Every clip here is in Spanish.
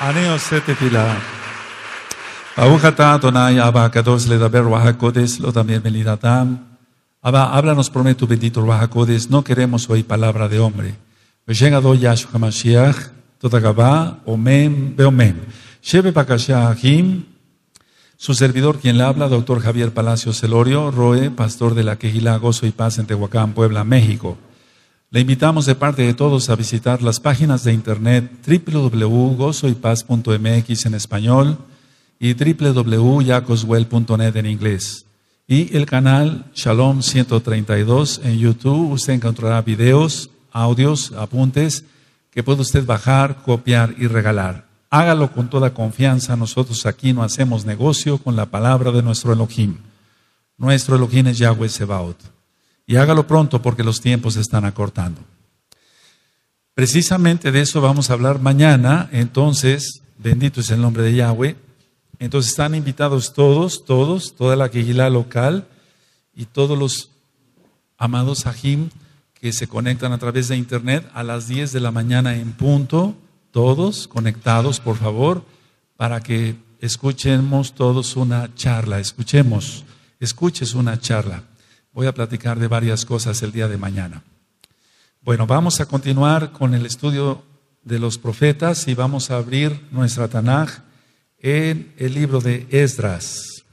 אני עושה תפילה. ברוך אתה אדוני אבא הקדוש לדבר רוח הקודש, לא דמיין מלידת עם. Abba, háblanos por medio de tu bendito Ruaj HaKodesh. No queremos hoy palabra de hombre. Llegado Yahshua HaMashiach, toda Gabá, Omen, Beomen. Shebe Pakashah Him, su servidor quien le habla, doctor Javier Palacio Celorio, Roe, pastor de la Kehilá, Gozo y Paz en Tehuacán, Puebla, México. Le invitamos de parte de todos a visitar las páginas de internet www.gozoypaz.mx en español y www.yacoswell.net en inglés. Y el canal Shalom 132 en YouTube. Usted encontrará videos, audios, apuntes que puede usted bajar, copiar y regalar. Hágalo con toda confianza. Nosotros aquí no hacemos negocio con la palabra de nuestro Elohim. Nuestro Elohim es Yahweh Sebaot. Y hágalo pronto porque los tiempos se están acortando. Precisamente de eso vamos a hablar mañana. Entonces, bendito es el nombre de Yahweh. Entonces están invitados todos, toda la Kehilá local y todos los amados Sahim que se conectan a través de internet a las 10 de la mañana en punto, todos conectados por favor, para que escuchemos todos una charla, escuches una charla. Voy a platicar de varias cosas el día de mañana. Bueno, vamos a continuar con el estudio de los profetas y vamos a abrir nuestra Tanaj en el libro de Esdras.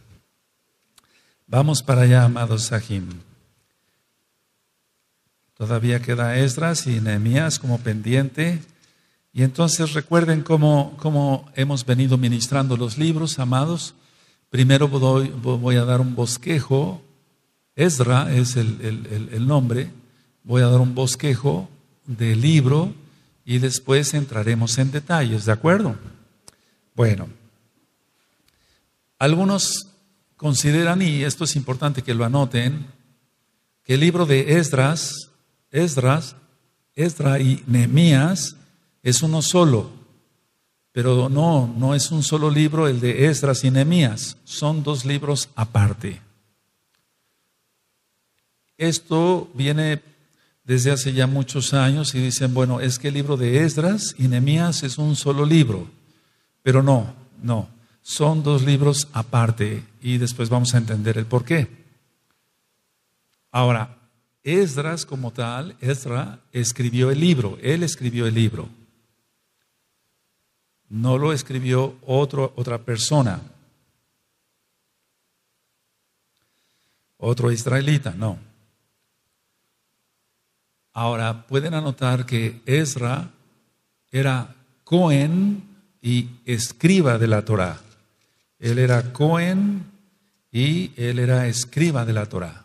Vamos para allá, amados Sahim. Todavía queda Esdras y Nehemías como pendiente. Y entonces recuerden cómo hemos venido ministrando los libros, amados. Primero voy a dar un bosquejo. Esdras es el nombre. Voy a dar un bosquejo del libro y después entraremos en detalles, ¿de acuerdo? Bueno. Algunos consideran, y esto es importante que lo anoten, que el libro de Esdras y Nehemías es uno solo, pero no es un solo libro el de Esdras y Nehemías, son dos libros aparte. Esto viene desde hace ya muchos años y dicen, bueno, es que el libro de Esdras y Nehemías es un solo libro, pero no. Son dos libros aparte y después vamos a entender el porqué. Ahora, Esdras como tal, Esdras escribió el libro, él escribió el libro. No lo escribió otra persona. Otro israelita, no. Ahora, pueden anotar que Esdras era Cohen y escriba de la Torah. Él era Cohen y él era escriba de la Torah.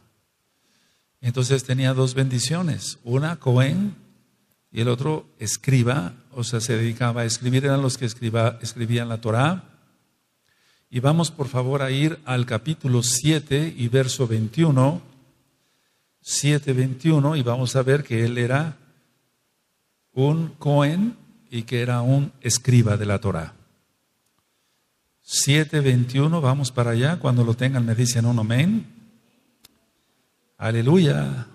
Entonces tenía dos bendiciones. Una, Cohen, y el otro, escriba. O sea, se dedicaba a escribir. Eran los que escribían la Torah. Y vamos, por favor, a ir al capítulo 7 y verso 21. 7:21. Y vamos a ver que él era un Cohen y que era un escriba de la Torah. 7:21, vamos para allá. Cuando lo tengan me dicen un amén. Aleluya.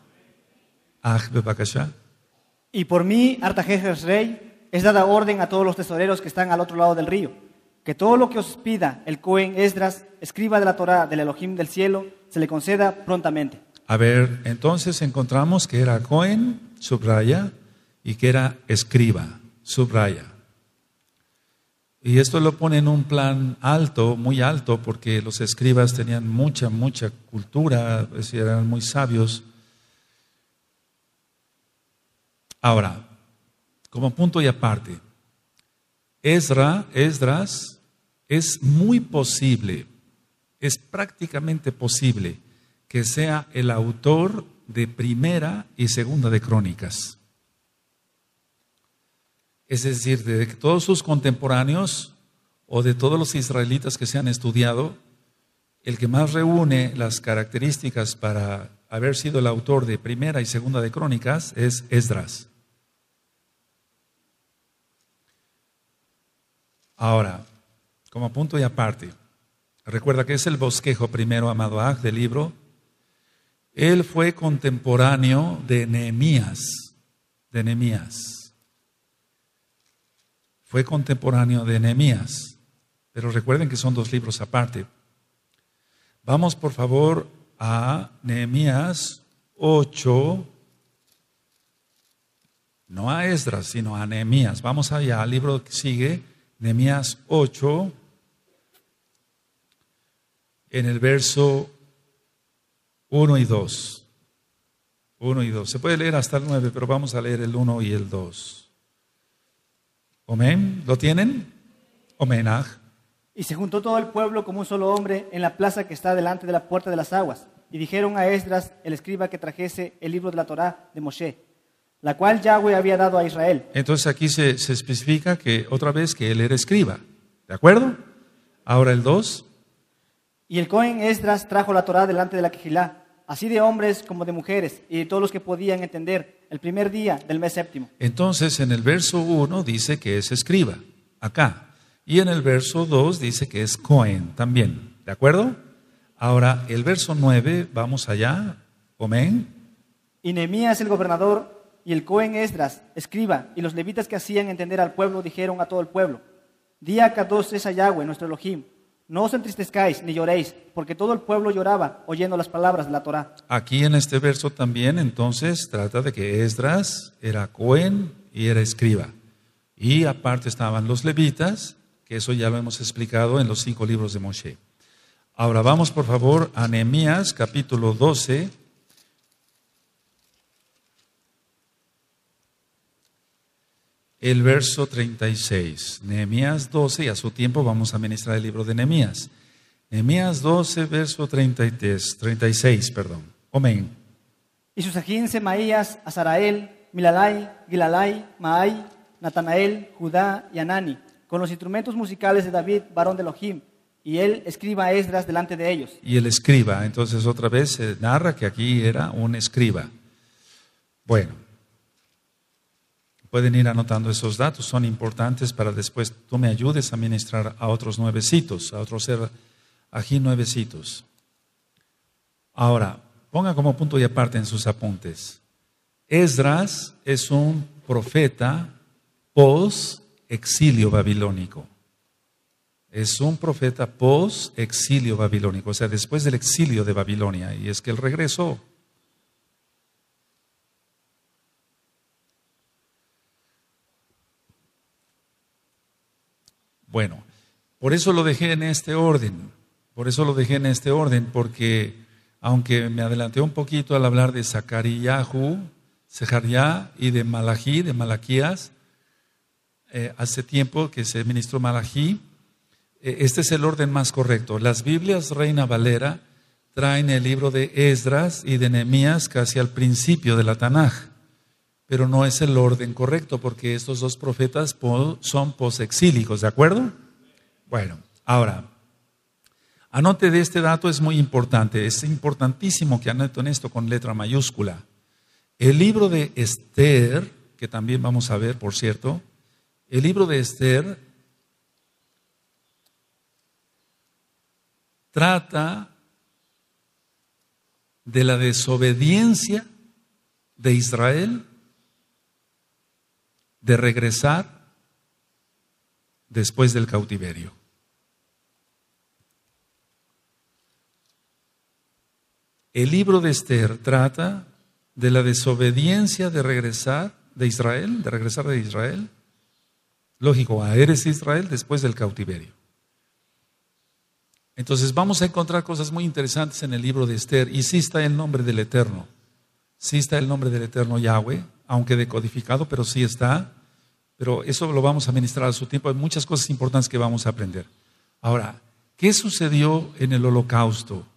Y por mí, Artajerjes rey, es dada orden a todos los tesoreros que están al otro lado del río, que todo lo que os pida el Cohen Esdras, escriba de la Torah del Elohim del cielo, se le conceda prontamente. A ver, entonces encontramos que era Cohen, subraya, y que era escriba, subraya. Y esto lo pone en un plan alto, muy alto, porque los escribas tenían mucha cultura, eran muy sabios. Ahora, como punto y aparte, Esdras, es muy posible, es prácticamente posible que sea el autor de Primera y Segunda de Crónicas. Es decir, de todos sus contemporáneos o de todos los israelitas que se han estudiado, el que más reúne las características para haber sido el autor de Primera y Segunda de Crónicas es Esdras. Ahora, como punto y aparte, recuerda que es el bosquejo primero, amado Aj, del libro. Él fue contemporáneo de Nehemías. fue contemporáneo de Nehemías, pero recuerden que son dos libros aparte. Vamos por favor a Nehemías 8, no a Esdras, sino a Nehemías. Vamos allá al libro que sigue, Nehemías 8, en el verso 1 y 2. 1 y 2. Se puede leer hasta el 9, pero vamos a leer el 1 y el 2. Amén. ¿Lo tienen? Omenaj. Y se juntó todo el pueblo como un solo hombre en la plaza que está delante de la puerta de las aguas. Y dijeron a Esdras, el escriba, que trajese el libro de la Torah de Moshe, la cual Yahweh había dado a Israel. Entonces aquí se especifica que otra vez que él era escriba. ¿De acuerdo? Ahora el 2. Y el Cohen Esdras trajo la Torah delante de la Kehilá, así de hombres como de mujeres, y de todos los que podían entender, el primer día del mes séptimo. Entonces en el verso 1 dice que es escriba, acá. Y en el verso 2 dice que es Cohen también. ¿De acuerdo? Ahora el verso 9, vamos allá. Amén. Y Nehemías el gobernador y el Cohen Esdras, escriba, y los levitas que hacían entender al pueblo, dijeron a todo el pueblo: Di a Kadosh es a Yahweh, nuestro Elohim. No os entristezcáis ni lloréis, porque todo el pueblo lloraba oyendo las palabras de la Torah. Aquí en este verso también, entonces, trata de que Esdras era Cohen y era escriba. Y aparte estaban los levitas, que eso ya lo hemos explicado en los 5 libros de Moshe. Ahora vamos por favor a Nehemías capítulo 12. El verso 36, Nehemías 12, y a su tiempo vamos a ministrar el libro de Nehemías. Nehemías 12, verso 36, perdón. Amén. Y Susajín, Semaías, Azarael, Milalai, Gilalai, Maai, Natanael, Judá y Anani, con los instrumentos musicales de David, varón de Elohim, y él escriba a Esdras delante de ellos. Y el escriba, entonces otra vez se narra que aquí era un escriba. Bueno. Pueden ir anotando esos datos, son importantes para después tú me ayudes a ministrar a otros nuevecitos, a otros aquí nuevecitos. Ahora, ponga como punto y aparte en sus apuntes. Esdras es un profeta post-exilio babilónico. Es un profeta post-exilio babilónico, o sea, después del exilio de Babilonia, y es que él regresó. Bueno, por eso lo dejé en este orden, porque aunque me adelanté un poquito al hablar de Zacaríahu, Sejariah y de Malaquí, de Malaquías, hace tiempo que se ministró Malaquí, este es el orden más correcto. Las Biblias Reina Valera traen el libro de Esdras y de Nehemías casi al principio de la Tanaj. Pero no es el orden correcto porque estos dos profetas son posexílicos, ¿de acuerdo? Bueno, ahora, anote de este dato, es muy importante, es importantísimo que anoten esto con letra mayúscula. El libro de Esther, que también vamos a ver, por cierto, el libro de Esther trata de la desobediencia de Israel de regresar después del cautiverio. El libro de Esther trata de la desobediencia de regresar de Israel, lógico, a Eretz Israel después del cautiverio. Entonces vamos a encontrar cosas muy interesantes en el libro de Esther, y sí está el nombre del Eterno, sí está el nombre del Eterno Yahweh, aunque decodificado, pero sí está. Pero eso lo vamos a ministrar a su tiempo. Hay muchas cosas importantes que vamos a aprender. Ahora, ¿qué sucedió en el holocausto?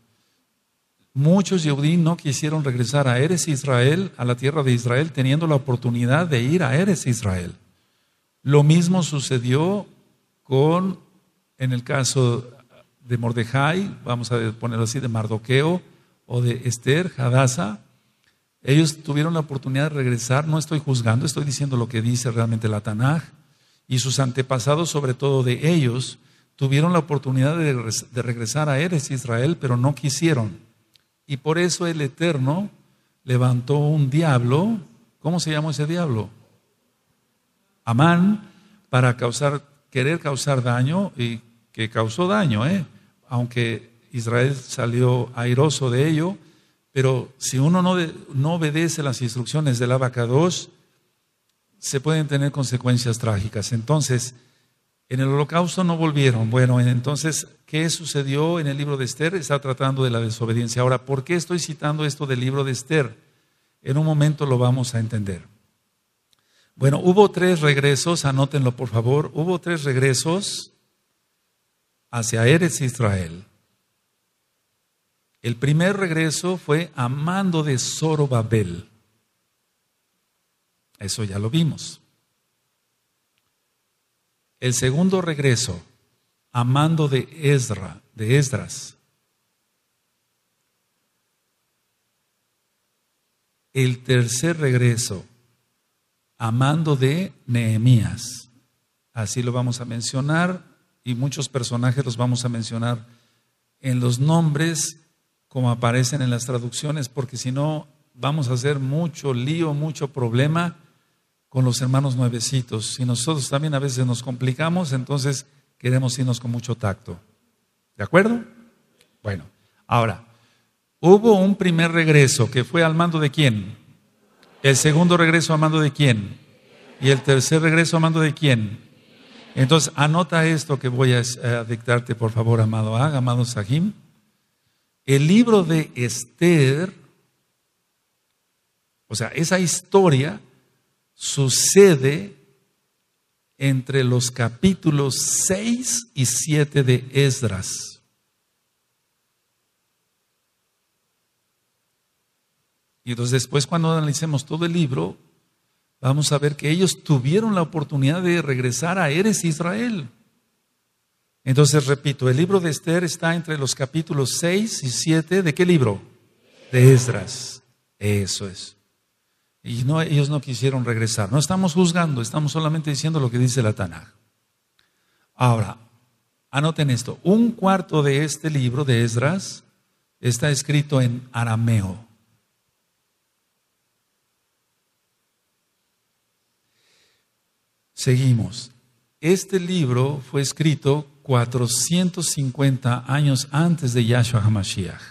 Muchos Yehudí no quisieron regresar a Eretz Israel, a la tierra de Israel, teniendo la oportunidad de ir a Eretz Israel. Lo mismo sucedió en el caso de Mordejai, vamos a ponerlo así, de Mardoqueo, o de Esther, Hadasa. Ellos tuvieron la oportunidad de regresar. No estoy juzgando, estoy diciendo lo que dice realmente la Tanaj, y sus antepasados, sobre todo de ellos, tuvieron la oportunidad de regresar a Eretz Israel, pero no quisieron. Y por eso el Eterno levantó un diablo. ¿Cómo se llamó ese diablo? Amán. para querer causar daño, y que causó daño, aunque Israel salió airoso de ello. Pero si uno no obedece las instrucciones del Abacados, se pueden tener consecuencias trágicas. Entonces, en el holocausto no volvieron. Bueno, entonces, ¿qué sucedió en el libro de Esther? Está tratando de la desobediencia. Ahora, ¿por qué estoy citando esto del libro de Esther? En un momento lo vamos a entender. Bueno, hubo tres regresos, anótenlo por favor. Hubo tres regresos hacia Eretz Israel. El primer regreso fue a mando de Zorobabel. Eso ya lo vimos. El segundo regreso, a mando de Esdras. El tercer regreso, a mando de Nehemías. Así lo vamos a mencionar, y muchos personajes los vamos a mencionar en los nombres como aparecen en las traducciones, porque si no vamos a hacer mucho lío, mucho problema con los hermanos nuevecitos. Y nosotros también a veces nos complicamos, entonces queremos irnos con mucho tacto. ¿De acuerdo? Bueno, ahora, hubo un primer regreso que fue al mando de ¿quién? El segundo regreso a mando de ¿quién? Y el tercer regreso a mando de ¿quién? Entonces, anota esto que voy a dictarte, por favor, amado Ag, amado Sahim. El libro de Esther, o sea, esa historia sucede entre los capítulos 6 y 7 de Esdras. Y entonces después, cuando analicemos todo el libro, vamos a ver que ellos tuvieron la oportunidad de regresar a Eretz Israel. Entonces, repito, el libro de Esther está entre los capítulos 6 y 7 ¿de qué libro? De Esdras. Eso es. Y no, ellos no quisieron regresar. No estamos juzgando, estamos solamente diciendo lo que dice la Tanaj. Ahora, anoten esto. Un cuarto de este libro de Esdras está escrito en arameo. Seguimos. Este libro fue escrito 450 años antes de Yahshua HaMashiach.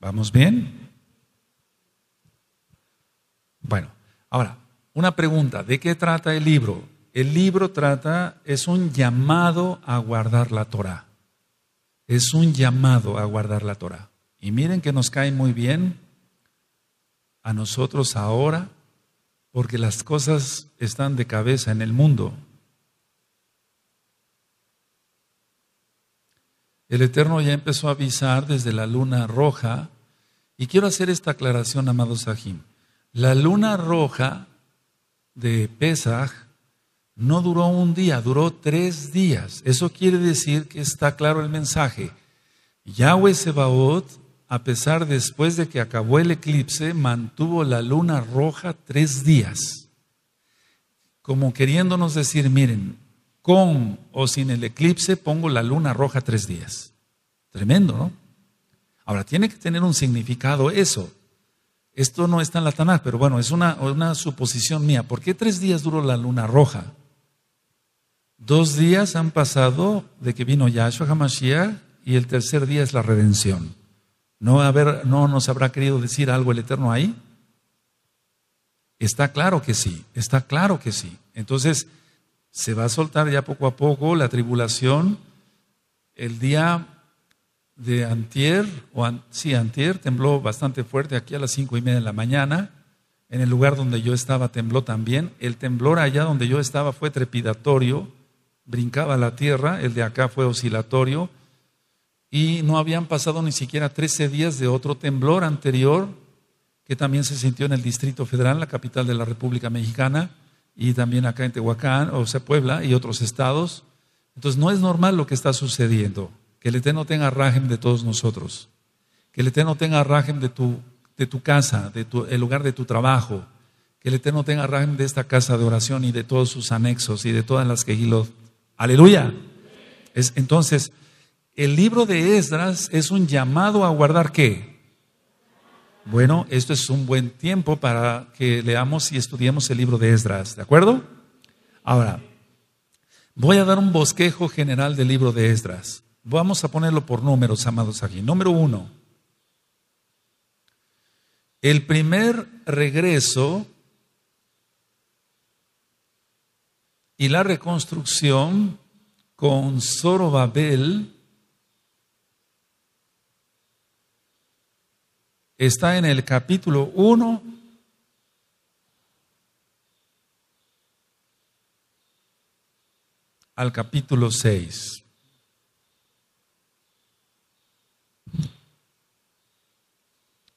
¿Vamos bien? Bueno, ahora, una pregunta, ¿de qué trata el libro? El libro es un llamado a guardar la Torah. Es un llamado a guardar la Torah. Y miren que nos cae muy bien a nosotros ahora, porque las cosas están de cabeza en el mundo. El Eterno ya empezó a avisar desde la luna roja. Y quiero hacer esta aclaración, amado Sahim. La luna roja de Pesaj no duró un día, duró 3 días. Eso quiere decir que está claro el mensaje. Yahweh Sebaot, a pesar después de que acabó el eclipse, mantuvo la luna roja 3 días. Como queriéndonos decir, miren, con o sin el eclipse, pongo la luna roja 3 días. Tremendo, ¿no? Ahora, tiene que tener un significado eso. Esto no está en la Tanaj, pero bueno, es una suposición mía. ¿Por qué 3 días duró la luna roja? 2 días han pasado de que vino Yahshua HaMashiach, y el tercer día es la redención. ¿No nos habrá querido decir algo el Eterno ahí? Está claro que sí, está claro que sí. Entonces, se va a soltar ya poco a poco la tribulación. El día de antier, tembló bastante fuerte aquí a las 5:30 de la mañana. En el lugar donde yo estaba tembló también. El temblor allá donde yo estaba fue trepidatorio, brincaba la tierra. El de acá fue oscilatorio. Y no habían pasado ni siquiera 13 días de otro temblor anterior, que también se sintió en el Distrito Federal, la capital de la República Mexicana, y también acá en Tehuacán, o sea, Puebla y otros estados. Entonces, no es normal lo que está sucediendo. Que el Eterno tenga rajem de todos nosotros. Que el Eterno tenga rajem de tu casa, el lugar de tu trabajo. Que el Eterno tenga rajem de esta casa de oración y de todos sus anexos y de todas las Kehilot. ¡Aleluya! Entonces, el libro de Esdras es un llamado a guardar ¿qué? Bueno, esto es un buen tiempo para que leamos y estudiemos el libro de Esdras, ¿de acuerdo? Ahora, voy a dar un bosquejo general del libro de Esdras. Vamos a ponerlo por números, amados aquí. Número 1. El primer regreso y la reconstrucción con Zorobabel está en el capítulo 1 al capítulo 6.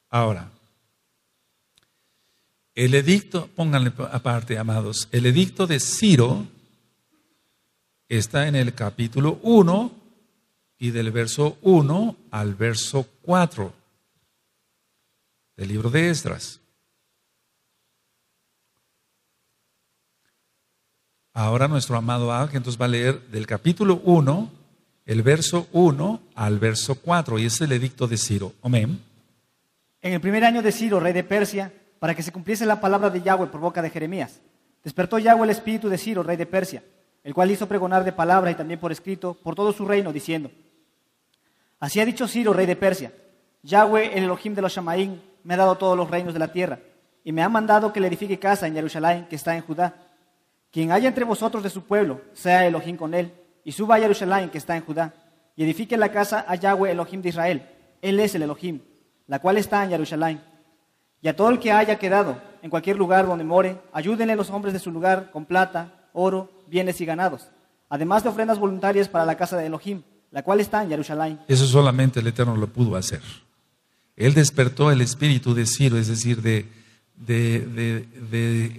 Ahora, el edicto, pónganle aparte, amados, el edicto de Ciro está en el capítulo 1 y del verso 1 al verso 4 del libro de Esdras. Ahora nuestro amado Ángel entonces va a leer del capítulo 1, el verso 1 al verso 4, y es el edicto de Ciro. Amén. En el primer año de Ciro, rey de Persia, para que se cumpliese la palabra de Yahweh por boca de Jeremías, despertó Yahweh el espíritu de Ciro, rey de Persia, el cual hizo pregonar de palabra y también por escrito por todo su reino, diciendo: Así ha dicho Ciro, rey de Persia, Yahweh, el Elohim de los Shamaín, me ha dado todos los reinos de la tierra, y me ha mandado que le edifique casa en Yerushalayim, que está en Judá. Quien haya entre vosotros de su pueblo, sea Elohim con él, y suba a Yerushalayim, que está en Judá, y edifique la casa a Yahweh, Elohim de Israel. Él es el Elohim, la cual está en Yerushalayim. Y a todo el que haya quedado en cualquier lugar donde more, ayúdenle los hombres de su lugar con plata, oro, bienes y ganados, además de ofrendas voluntarias para la casa de Elohim, la cual está en Jerusalén. Eso solamente el Eterno lo pudo hacer. Él despertó el espíritu de Ciro, es decir, de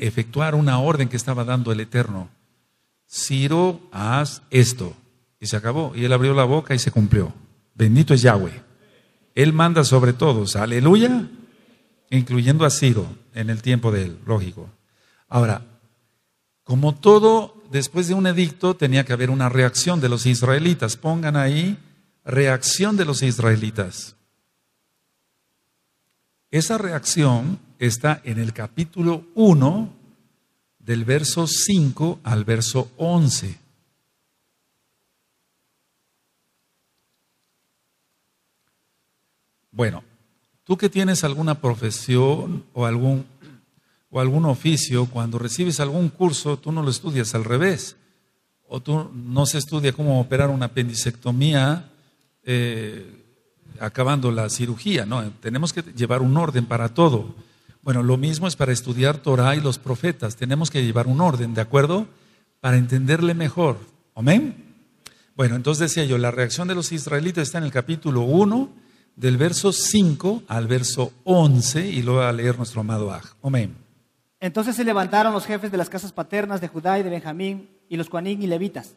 efectuar una orden que estaba dando el Eterno. Ciro, haz esto. Y se acabó. Y él abrió la boca y se cumplió. Bendito es Yahweh. Él manda sobre todos. Aleluya. Incluyendo a Ciro en el tiempo de él, lógico. Ahora, como todo, después de un edicto tenía que haber una reacción de los israelitas. Pongan ahí, reacción de los israelitas. Esa reacción está en el capítulo 1, del verso 5 al verso 11. Bueno, tú que tienes alguna profesión o algún oficio, cuando recibes algún curso, tú no lo estudias al revés, o tú no se estudia cómo operar una apendicectomía acabando la cirugía, ¿no? Tenemos que llevar un orden para todo. Bueno, lo mismo es para estudiar Torah y los profetas, tenemos que llevar un orden, ¿de acuerdo? Para entenderle mejor, ¿amén? Bueno, entonces decía yo, la reacción de los israelitas está en el capítulo 1, del verso 5 al verso 11, y lo va a leer nuestro amado Aj. Amén. Entonces se levantaron los jefes de las casas paternas de Judá y de Benjamín, y los Coanín y Levitas,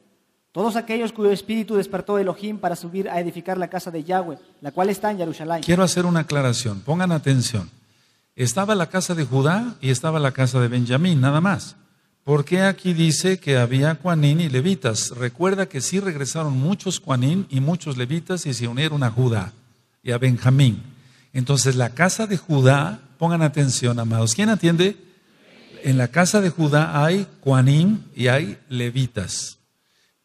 todos aquellos cuyo espíritu despertó Elohim para subir a edificar la casa de Yahweh, la cual está en Jerusalén. Quiero hacer una aclaración, pongan atención. Estaba la casa de Judá y estaba la casa de Benjamín, nada más. ¿Por qué aquí dice que había Coanín y Levitas? Recuerda que sí regresaron muchos Coanín y muchos Levitas y se unieron a Judá y a Benjamín. Entonces la casa de Judá, pongan atención, amados, ¿quién atiende? En la casa de Judá hay Coanim y hay Levitas,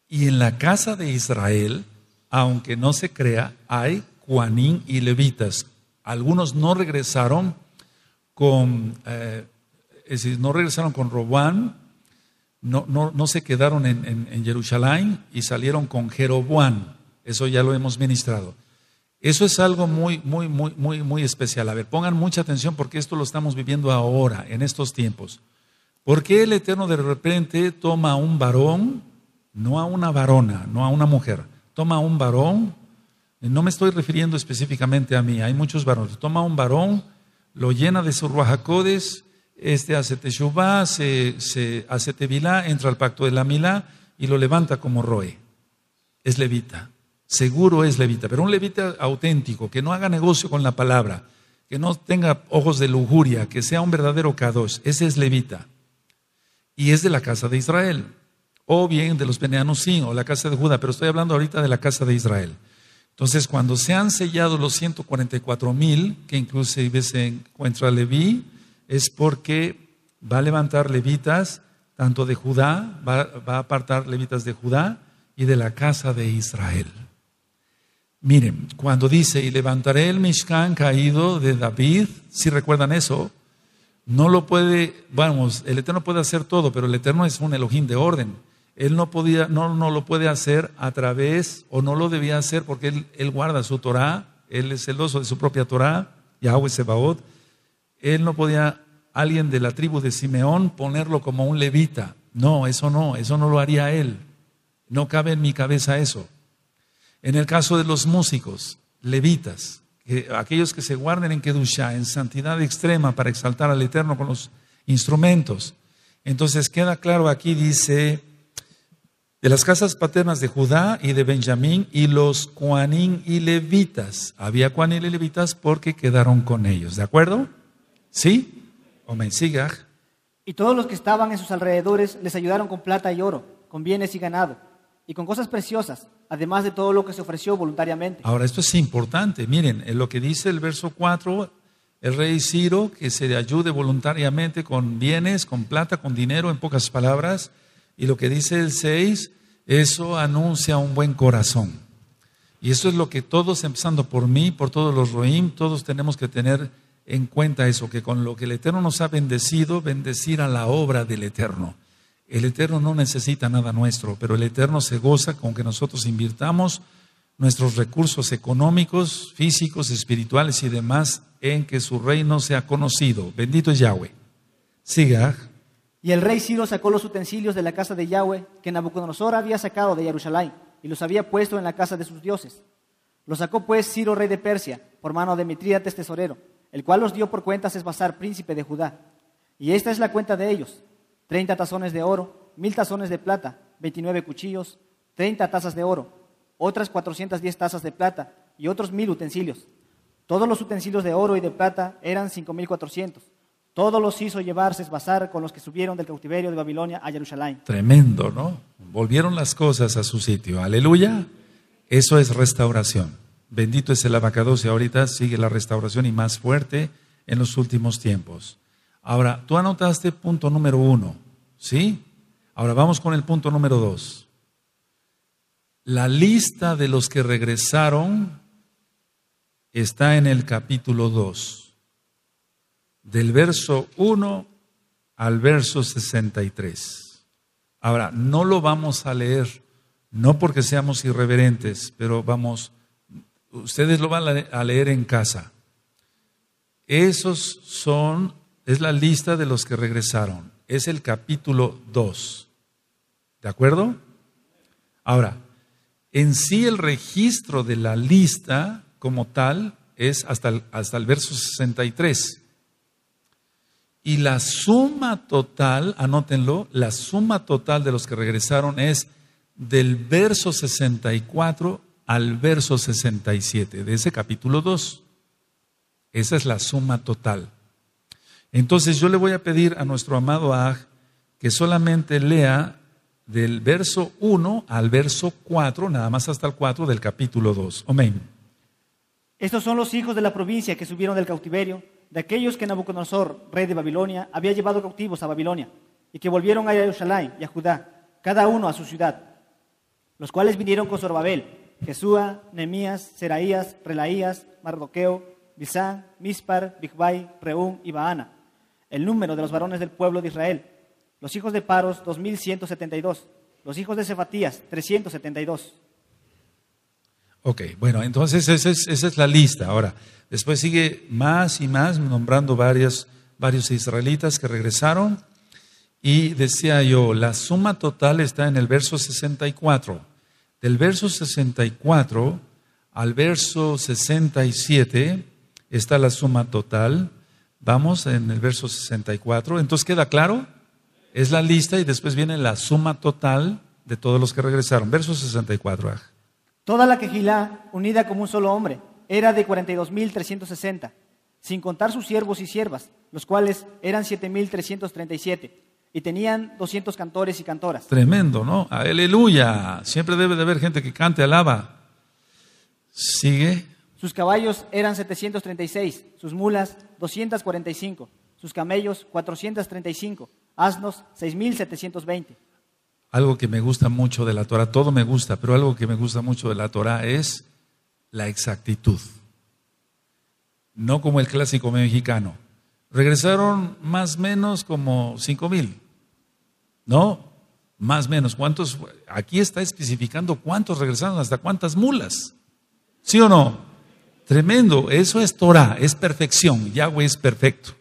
y en la casa de Israel, aunque no se crea, hay Coanim y Levitas. Algunos no regresaron con es decir, no regresaron con Roboán, no se quedaron en Jerusalén y salieron con Jeroboán. Eso ya lo hemos ministrado. Eso es algo muy especial. A ver, pongan mucha atención porque esto lo estamos viviendo ahora, en estos tiempos. ¿Por qué el Eterno de repente toma a un varón, no a una varona, no a una mujer? Toma a un varón, no me estoy refiriendo específicamente a mí, hay muchos varones. Toma a un varón, lo llena de su Ruaj HaKodesh, hace Teshuvá, se hace Tevilá, entra al pacto de la Milá y lo levanta como roe. Es levita. Seguro es levita, pero un levita auténtico, que no haga negocio con la palabra, que no tenga ojos de lujuria, que sea un verdadero Kadosh. Ese es levita. Y es de la casa de Israel, o bien de los Beneanusim, o la casa de Judá, pero estoy hablando ahorita de la casa de Israel. Entonces, cuando se han sellado los 144,000, que inclusive se encuentra Leví, es porque va a levantar levitas, tanto de Judá, va a apartar levitas de Judá y de la casa de Israel. Miren, cuando dice, y levantaré el Mishkan caído de David, si recuerdan eso, no lo puede, vamos, el Eterno puede hacer todo, pero el Eterno es un Elohim de orden. Él no lo puede hacer a través, o no lo debía hacer, porque él guarda su Torah, él es celoso de su propia Torah, Yahweh Sebaot. Él no podía, alguien de la tribu de Simeón, ponerlo como un levita. No, eso no lo haría él. No cabe en mi cabeza eso. En el caso de los músicos, levitas, aquellos que se guarden en Kedushah, en santidad extrema para exaltar al Eterno con los instrumentos. Entonces queda claro aquí, dice... de las casas paternas de Judá y de Benjamín y los coanín y levitas. Había coanín y levitas porque quedaron con ellos. ¿De acuerdo? ¿Sí? Omen sigaj. Y todos los que estaban en sus alrededores les ayudaron con plata y oro, con bienes y ganado, y con cosas preciosas, además de todo lo que se ofreció voluntariamente. Ahora, esto es importante. Miren, en lo que dice el verso 4, el rey Ciro, que se le ayude voluntariamente con bienes, con plata, con dinero, en pocas palabras. Y lo que dice el 6, eso anuncia un buen corazón. Y eso es lo que todos, empezando por mí, por todos los roim, todos tenemos que tener en cuenta eso, que con lo que el Eterno nos ha bendecido, bendecir a la obra del Eterno. El Eterno no necesita nada nuestro, pero el Eterno se goza con que nosotros invirtamos nuestros recursos económicos, físicos, espirituales y demás, en que su reino sea conocido. Bendito es Yahweh. Siga. Y el rey Ciro sacó los utensilios de la casa de Yahweh, que Nabucodonosor había sacado de Yerushalayim, y los había puesto en la casa de sus dioses. Los sacó pues Ciro, rey de Persia, por mano de Mitrídates tesorero, el cual los dio por cuenta a Sesbazar, príncipe de Judá. Y esta es la cuenta de ellos: 30 tazones de oro, 1000 tazones de plata, 29 cuchillos, 30 tazas de oro, otras 410 tazas de plata, y otros 1000 utensilios. Todos los utensilios de oro y de plata eran 5400. Todos los hizo llevar Sesbazar con los que subieron del cautiverio de Babilonia a Jerusalén. Tremendo, ¿no? Volvieron las cosas a su sitio. Aleluya. Eso es restauración. Bendito es el Abacadoce. Ahorita sigue la restauración y más fuerte en los últimos tiempos. Ahora, tú anotaste punto número 1, ¿sí? Ahora vamos con el punto número 2. La lista de los que regresaron está en el capítulo 2. Del verso 1 al verso 63. Ahora, no lo vamos a leer, no porque seamos irreverentes, pero vamos, ustedes lo van a leer en casa. Es la lista de los que regresaron. Es el capítulo 2. ¿De acuerdo? Ahora, en sí el registro de la lista como tal es hasta el verso 63. Y la suma total, anótenlo, la suma total de los que regresaron es del verso 64 al verso 67 de ese capítulo 2. Esa es la suma total. Entonces yo le voy a pedir a nuestro amado Aj que solamente lea del verso 1 al verso 4, nada más hasta el 4 del capítulo 2. Amén. Estos son los hijos de la provincia que subieron del cautiverio, de aquellos que Nabucodonosor, rey de Babilonia, había llevado cautivos a Babilonia, y que volvieron a Jerusalén y a Judá, cada uno a su ciudad, los cuales vinieron con Zorobabel, Jesúa, Nehemías, Seraías, Relaías, Mardoqueo, Bisán, Mispar, Bigvai, Reúm y Baana. El número de los varones del pueblo de Israel: los hijos de Paros, 2172, los hijos de Cefatías, 372. Ok, bueno, entonces esa es la lista. Ahora, después sigue más y más, nombrando varios israelitas que regresaron. Y decía yo, la suma total está en el verso 64. Del verso 64 al verso 67 está la suma total. Vamos en el verso 64. Entonces, ¿queda claro? Es la lista y después viene la suma total de todos los que regresaron. Verso 64, Toda la Kehilá, unida como un solo hombre, era de 42,360, sin contar sus siervos y siervas, los cuales eran 7,337, y tenían 200 cantores y cantoras. Tremendo, ¿no? Aleluya. Siempre debe de haber gente que cante, alaba. Sigue. Sus caballos eran 736, sus mulas 245, sus camellos 435, asnos 6720. Algo que me gusta mucho de la Torah, todo me gusta, pero algo que me gusta mucho de la Torah es la exactitud. No como el clásico mexicano. Regresaron más o menos como 5000. No, más o menos. ¿Cuántos? Aquí está especificando cuántos regresaron, hasta cuántas mulas. ¿Sí o no? Tremendo. Eso es Torah, es perfección. Yahweh es perfecto.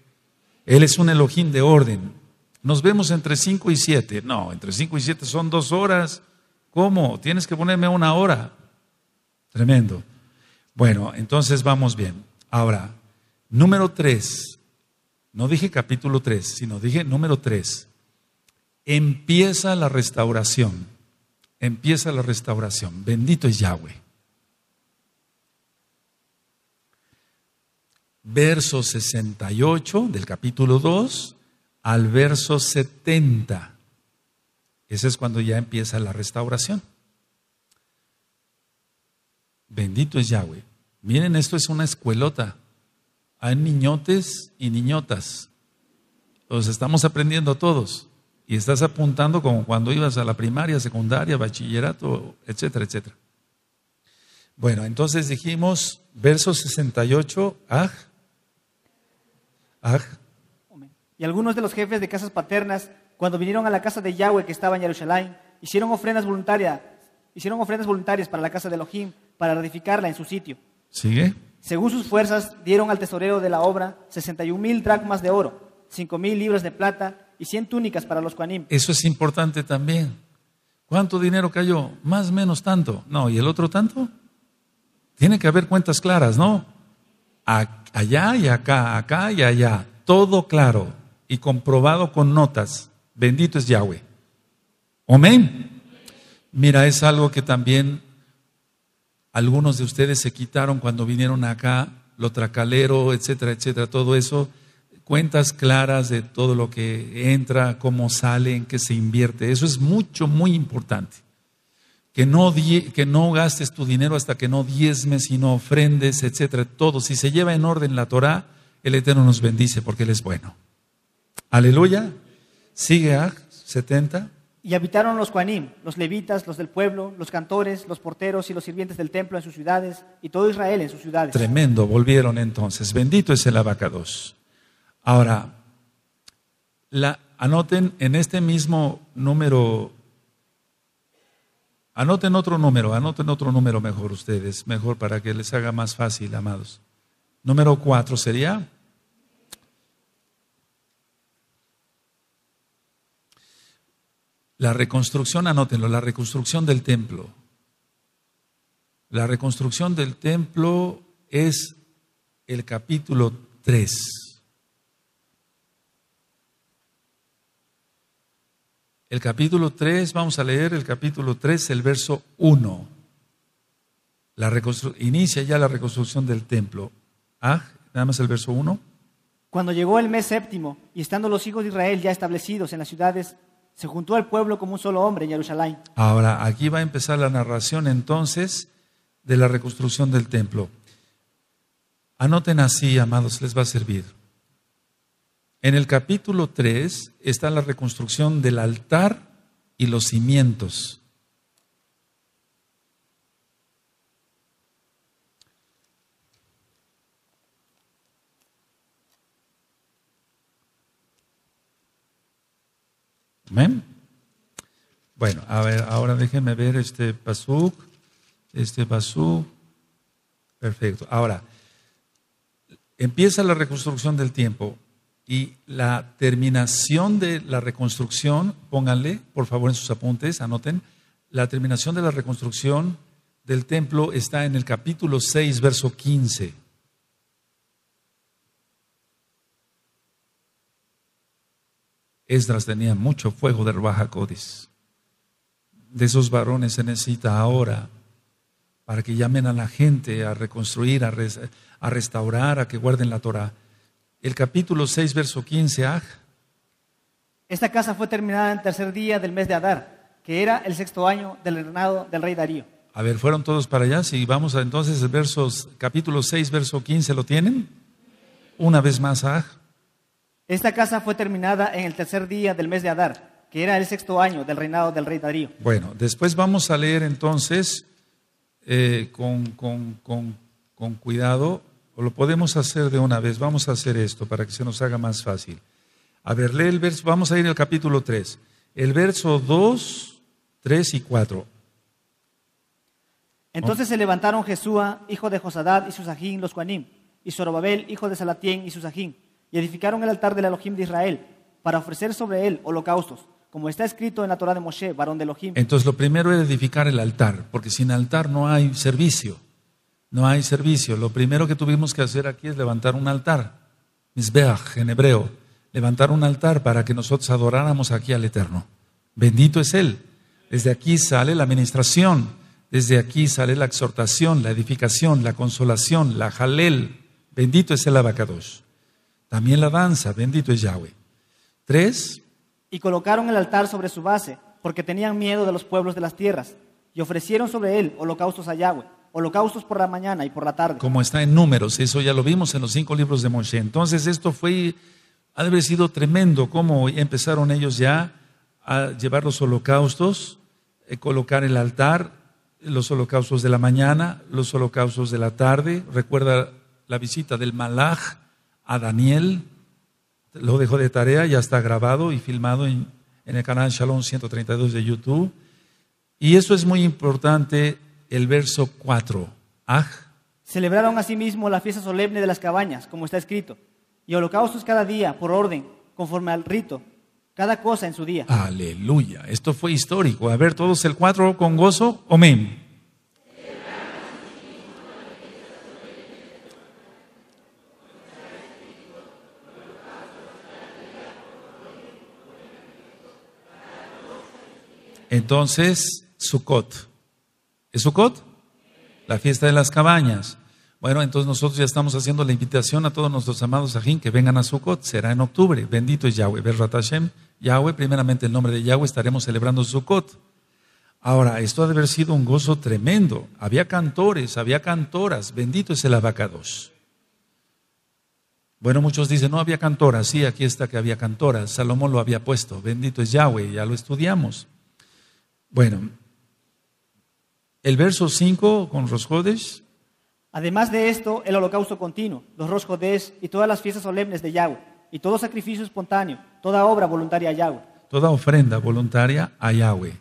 Él es un Elohim de orden. Nos vemos entre 5 y 7. No, entre 5 y 7 son 2 horas. ¿Cómo? Tienes que ponerme 1 hora. Tremendo. Bueno, entonces vamos bien. Ahora, número 3. No dije capítulo 3, sino dije número 3. Empieza la restauración. Empieza la restauración. Bendito es Yahweh. Verso 68 del capítulo 2 al verso 70. Ese es cuando ya empieza la restauración. Bendito es Yahweh. Miren, esto es una escuelota. Hay niñotes y niñotas. Los estamos aprendiendo todos. Y estás apuntando como cuando ibas a la primaria, secundaria, bachillerato, etcétera, etcétera. Bueno, entonces dijimos, verso 68, Y algunos de los jefes de casas paternas, cuando vinieron a la casa de Yahweh que estaba en Yerushalayim, hicieron ofrendas voluntarias para la casa de Elohim, para edificarla en su sitio. ¿Sigue? Según sus fuerzas, dieron al tesorero de la obra 61,000 dracmas de oro, 5,000 libras de plata y 100 túnicas para los coanim. Eso es importante también. ¿Cuánto dinero cayó? Más o menos tanto. No, ¿y el otro tanto? Tiene que haber cuentas claras, ¿no? Allá y acá, acá y allá. Todo claro y comprobado con notas. Bendito es Yahweh. Amén. Mira, es algo que también algunos de ustedes se quitaron cuando vinieron acá, lo tracalero, etcétera, etcétera, todo eso. Cuentas claras de todo lo que entra, cómo sale, en qué se invierte. Eso es mucho, muy importante. Que no gastes tu dinero hasta que no diezmes y no ofrendes, etcétera, todo. Si se lleva en orden la Torah, el Eterno nos bendice porque Él es bueno. Aleluya. Sigue a 70. Y habitaron los coanim, los levitas, los del pueblo, los cantores, los porteros y los sirvientes del templo en sus ciudades, y todo Israel en sus ciudades. Tremendo, volvieron entonces. Bendito es el Abacados. Ahora, anoten en este mismo número. Anoten otro número mejor ustedes, mejor para que les haga más fácil, amados. Número 4 sería. La reconstrucción, anótenlo, la reconstrucción del templo. La reconstrucción del templo es el capítulo 3. El capítulo 3, vamos a leer el capítulo 3, el verso 1. Inicia ya la reconstrucción del templo. Nada más el verso 1. Cuando llegó el mes séptimo, y estando los hijos de Israel ya establecidos en las ciudades, se juntó al pueblo como un solo hombre en Jerusalén. Ahora, aquí va a empezar la narración entonces de la reconstrucción del templo. Anoten así, amados, les va a servir. En el capítulo 3 está la reconstrucción del altar y los cimientos. Amén. Bueno, a ver, ahora déjenme ver este pasuk. Perfecto. Ahora, empieza la reconstrucción del templo. Y la terminación de la reconstrucción, pónganle, por favor, en sus apuntes, anoten, la terminación de la reconstrucción del templo está en el capítulo 6, verso 15. Esdras tenía mucho fuego de Ruaj HaKodesh. De esos varones se necesita ahora para que llamen a la gente a reconstruir, a restaurar, a que guarden la Torah. El capítulo 6, verso 15, Esta casa fue terminada en el 3er día del mes de Adar, que era el 6.º año del reinado del rey Darío. A ver, ¿fueron todos para allá? Si vamos a entonces el capítulo 6, verso 15, ¿lo tienen? Una vez más, Esta casa fue terminada en el tercer día del mes de Adar, que era el sexto año del reinado del rey Darío. Bueno, después vamos a leer entonces con cuidado, o lo podemos hacer de una vez. Vamos a hacer esto para que se nos haga más fácil. A ver, lee el verso, vamos a ir al capítulo 3, el verso 2, 3 y 4. Entonces se levantaron Jesúa, hijo de Josadad, y Susajín, los Cuanim, y Zorobabel, hijo de Salatién, y Susajín, y edificaron el altar del Elohim de Israel, para ofrecer sobre él holocaustos, como está escrito en la Torah de Moshe, varón de Elohim. Entonces lo primero era edificar el altar, porque sin altar no hay servicio, no hay servicio. Lo primero que tuvimos que hacer aquí es levantar un altar, Mizbeach en hebreo, levantar un altar para que nosotros adoráramos aquí al Eterno. Bendito es Él. Desde aquí sale la administración. Desde aquí sale la exhortación, la edificación, la consolación, la jalel. Bendito es el Abacadosh. También la danza, bendito es Yahweh. 3. Y colocaron el altar sobre su base, porque tenían miedo de los pueblos de las tierras, y ofrecieron sobre él holocaustos a Yahweh, holocaustos por la mañana y por la tarde. Como está en Números, eso ya lo vimos en los 5 libros de Moshe. Entonces esto fue, ha de haber sido tremendo, cómo empezaron ellos ya a llevar los holocaustos, colocar el altar, los holocaustos de la mañana, los holocaustos de la tarde. Recuerda la visita del Malaj a Daniel, lo dejó de tarea, ya está grabado y filmado en el canal Shalom 132 de YouTube. Y eso es muy importante, el verso 4. Celebraron asimismo la fiesta solemne de las cabañas, como está escrito, y holocaustos cada día, por orden, conforme al rito, cada cosa en su día. Aleluya, esto fue histórico. A ver, todos el 4 con gozo, amén. Entonces, Sukkot. ¿Es Sukkot? La fiesta de las cabañas. Bueno, entonces nosotros ya estamos haciendo la invitación a todos nuestros amados Sajín que vengan a Sukkot. Será en octubre. Bendito es Yahweh. Berrat Hashem. Yahweh, primeramente el nombre de Yahweh, estaremos celebrando Sukkot. Ahora, esto ha de haber sido un gozo tremendo. Había cantores, había cantoras. Bendito es el Abacadosh. Bueno, muchos dicen, no había cantoras. Sí, aquí está que había cantoras. Salomón lo había puesto. Bendito es Yahweh. Ya lo estudiamos. Bueno, el verso 5 con Ruaj HaKodesh. Además de esto, el holocausto continuo, los Ruaj HaKodesh y todas las fiestas solemnes de Yahweh, y todo sacrificio espontáneo, toda obra voluntaria a Yahweh. Toda ofrenda voluntaria a Yahweh.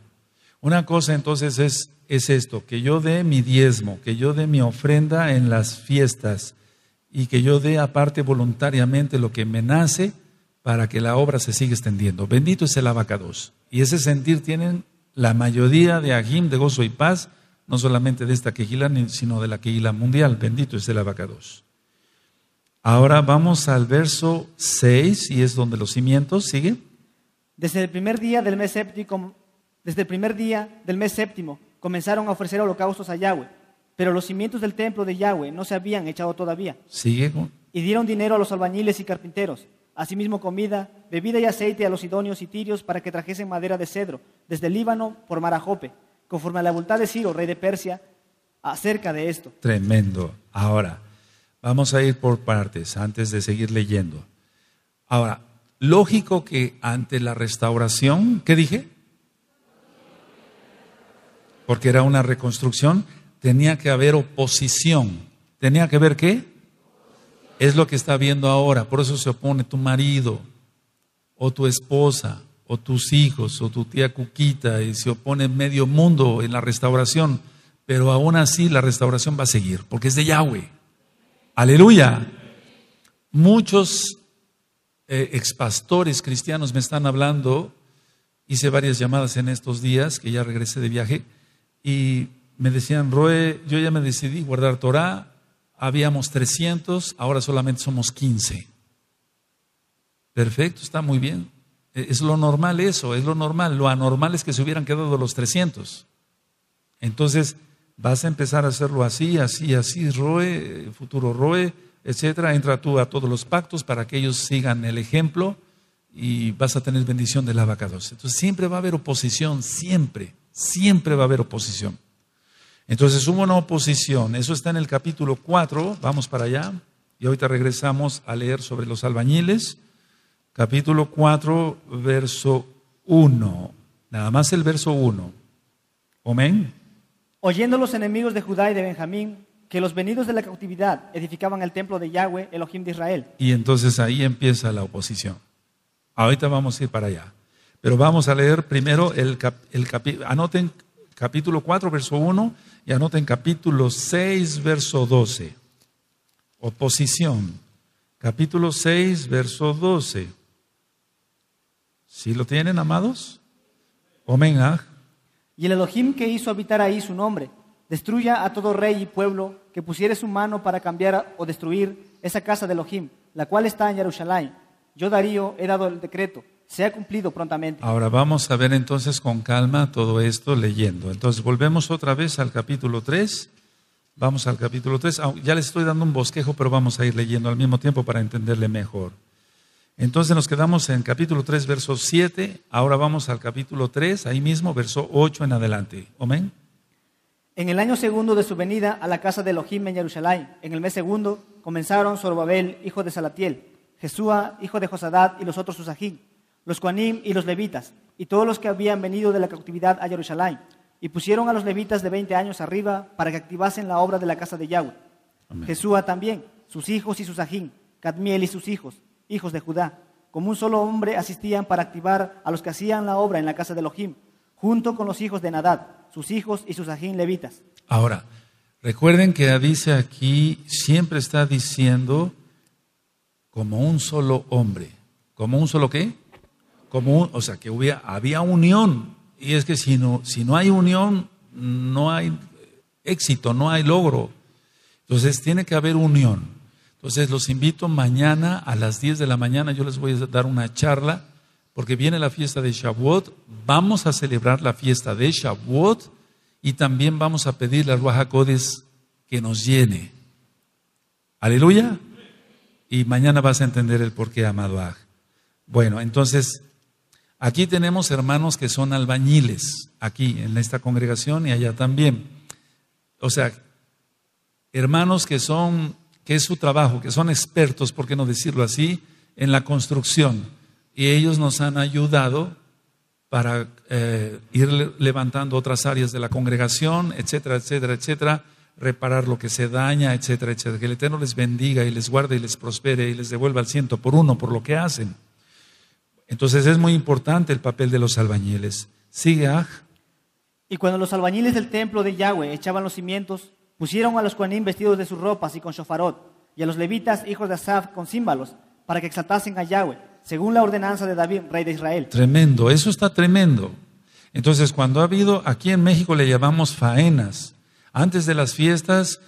Una cosa entonces es esto, que yo dé mi diezmo, que yo dé mi ofrenda en las fiestas, y que yo dé aparte voluntariamente lo que me nace, para que la obra se siga extendiendo. Bendito es el Abacadosh. Y ese sentir tienen la mayoría de Ajim, de gozo y paz, no solamente de esta Kehilá, sino de la Kehilá mundial. Bendito es el Abacadosh. Ahora vamos al verso 6, y es donde los cimientos, ¿sigue? Desde el primer día del mes séptimo, comenzaron a ofrecer holocaustos a Yahweh, pero los cimientos del templo de Yahweh no se habían echado todavía. ¿Sigue? Y dieron dinero a los albañiles y carpinteros, asimismo comida, bebida y aceite a los idóneos y tirios, para que trajesen madera de cedro, desde el Líbano por mar a Jope, conforme a la voluntad de Ciro, rey de Persia, acerca de esto. Tremendo. Ahora, vamos a ir por partes antes de seguir leyendo. Ahora, lógico que ante la restauración, ¿qué dije? Porque era una reconstrucción, tenía que haber oposición. ¿Tenía que haber qué? Es lo que está viendo ahora. Por eso se opone tu marido, o tu esposa, o tus hijos, o tu tía Cuquita, y se opone medio mundo en la restauración, pero aún así la restauración va a seguir, porque es de Yahweh. ¡Aleluya! Muchos expastores cristianos me están hablando, hice varias llamadas en estos días, que ya regresé de viaje, y me decían, Roe, yo ya me decidí guardar Torah, habíamos 300, ahora solamente somos 15. Perfecto, está muy bien. Es lo normal eso, es lo normal. Lo anormal es que se hubieran quedado los 300. Entonces, vas a empezar a hacerlo así, así, así, Roe, futuro Roe, etcétera. Entra tú a todos los pactos para que ellos sigan el ejemplo y vas a tener bendición del Abacadosh. Entonces, siempre va a haber oposición, siempre va a haber oposición. Entonces hubo una oposición, eso está en el capítulo 4, vamos para allá, y ahorita regresamos a leer sobre los albañiles, capítulo 4, verso 1, nada más el verso 1, amén. Oyendo los enemigos de Judá y de Benjamín, que los venidos de la cautividad edificaban el templo de Yahweh, Elohim de Israel. Y entonces ahí empieza la oposición, ahorita vamos a ir para allá, pero vamos a leer primero anoten capítulo 4, verso 1, y anoten capítulo 6, verso 12. Oposición. Capítulo 6, verso 12. ¿Sí lo tienen, amados? Amén. Y el Elohim que hizo habitar ahí su nombre, destruya a todo rey y pueblo que pusiere su mano para cambiar o destruir esa casa de Elohim, la cual está en Yerushalayim. Yo, Darío, he dado el decreto. Se ha cumplido prontamente. Ahora vamos a ver entonces con calma todo esto leyendo. Entonces volvemos otra vez al capítulo 3. Vamos al capítulo 3, ya les estoy dando un bosquejo, pero vamos a ir leyendo al mismo tiempo para entenderle mejor. Entonces nos quedamos en capítulo 3, verso 7, ahora vamos al capítulo 3, ahí mismo, verso 8 en adelante. Amén. En el año segundo de su venida a la casa de Elohim en Jerusalén, en el mes segundo, comenzaron Zorobabel, hijo de Salatiel, Jesúa, hijo de Josadad, y los otros Susajín, los Coanim y los Levitas, y todos los que habían venido de la cautividad a Jerusalén. Y pusieron a los levitas de 20 años arriba para que activasen la obra de la casa de Yahweh. Jesúa también, sus hijos y Susajín, Cadmiel y sus hijos, hijos de Judá. Como un solo hombre asistían para activar a los que hacían la obra en la casa de Elohim, junto con los hijos de Nadad, sus hijos y Susajín levitas. Ahora, recuerden que dice aquí, siempre está diciendo como un solo hombre. ¿Como un solo qué? O sea, que había unión. Y es que si no hay unión, no hay éxito, no hay logro. Entonces tiene que haber unión. Entonces los invito mañana a las 10 de la mañana, yo les voy a dar una charla, porque viene la fiesta de Shavuot, vamos a celebrar la fiesta de Shavuot y también vamos a pedirle a Ruaj HaKodesh que nos llene. Aleluya. Y mañana vas a entender el porqué, amado Aj. Bueno, entonces... Aquí tenemos hermanos que son albañiles, aquí en esta congregación y allá también. O sea, hermanos que es su trabajo, que son expertos, por qué no decirlo así, en la construcción. Y ellos nos han ayudado para ir levantando otras áreas de la congregación, etcétera, etcétera, etcétera. Reparar lo que se daña, etcétera, etcétera. Que el Eterno les bendiga y les guarde y les prospere y les devuelva al 100 por 1 por lo que hacen. Entonces es muy importante el papel de los albañiles. Sigue, Aj. Y cuando los albañiles del templo de Yahweh echaban los cimientos, pusieron a los Coanim vestidos de sus ropas y con shofarot, y a los levitas, hijos de Asaf, con címbalos, para que exaltasen a Yahweh, según la ordenanza de David, rey de Israel. Tremendo, eso está tremendo. Entonces cuando ha habido, aquí en México le llamamos faenas. Antes de las fiestas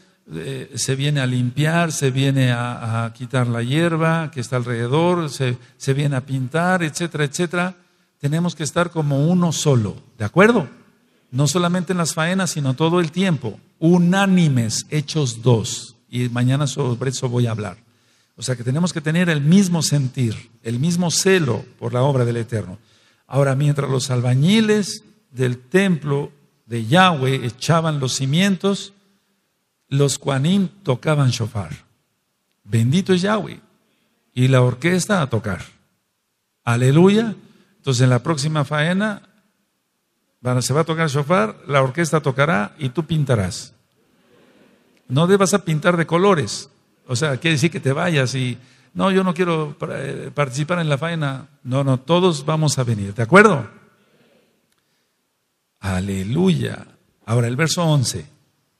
se viene a limpiar, se viene a quitar la hierba que está alrededor, se viene a pintar, etcétera, etcétera. Tenemos que estar como uno solo, ¿de acuerdo? No solamente en las faenas, sino todo el tiempo. Unánimes, hechos dos. Y mañana sobre eso voy a hablar. O sea que tenemos que tener el mismo sentir, el mismo celo por la obra del Eterno. Ahora, mientras los albañiles del templo de Yahweh echaban los cimientos, los Coanim tocaban shofar. Bendito es Yahweh. Y la orquesta a tocar. Aleluya. Entonces en la próxima faena se va a tocar shofar, la orquesta tocará y tú pintarás. No debas a pintar de colores. O sea, quiere decir que te vayas y no, yo no quiero participar en la faena. No, no, todos vamos a venir. ¿De acuerdo? Aleluya. Ahora el verso 11.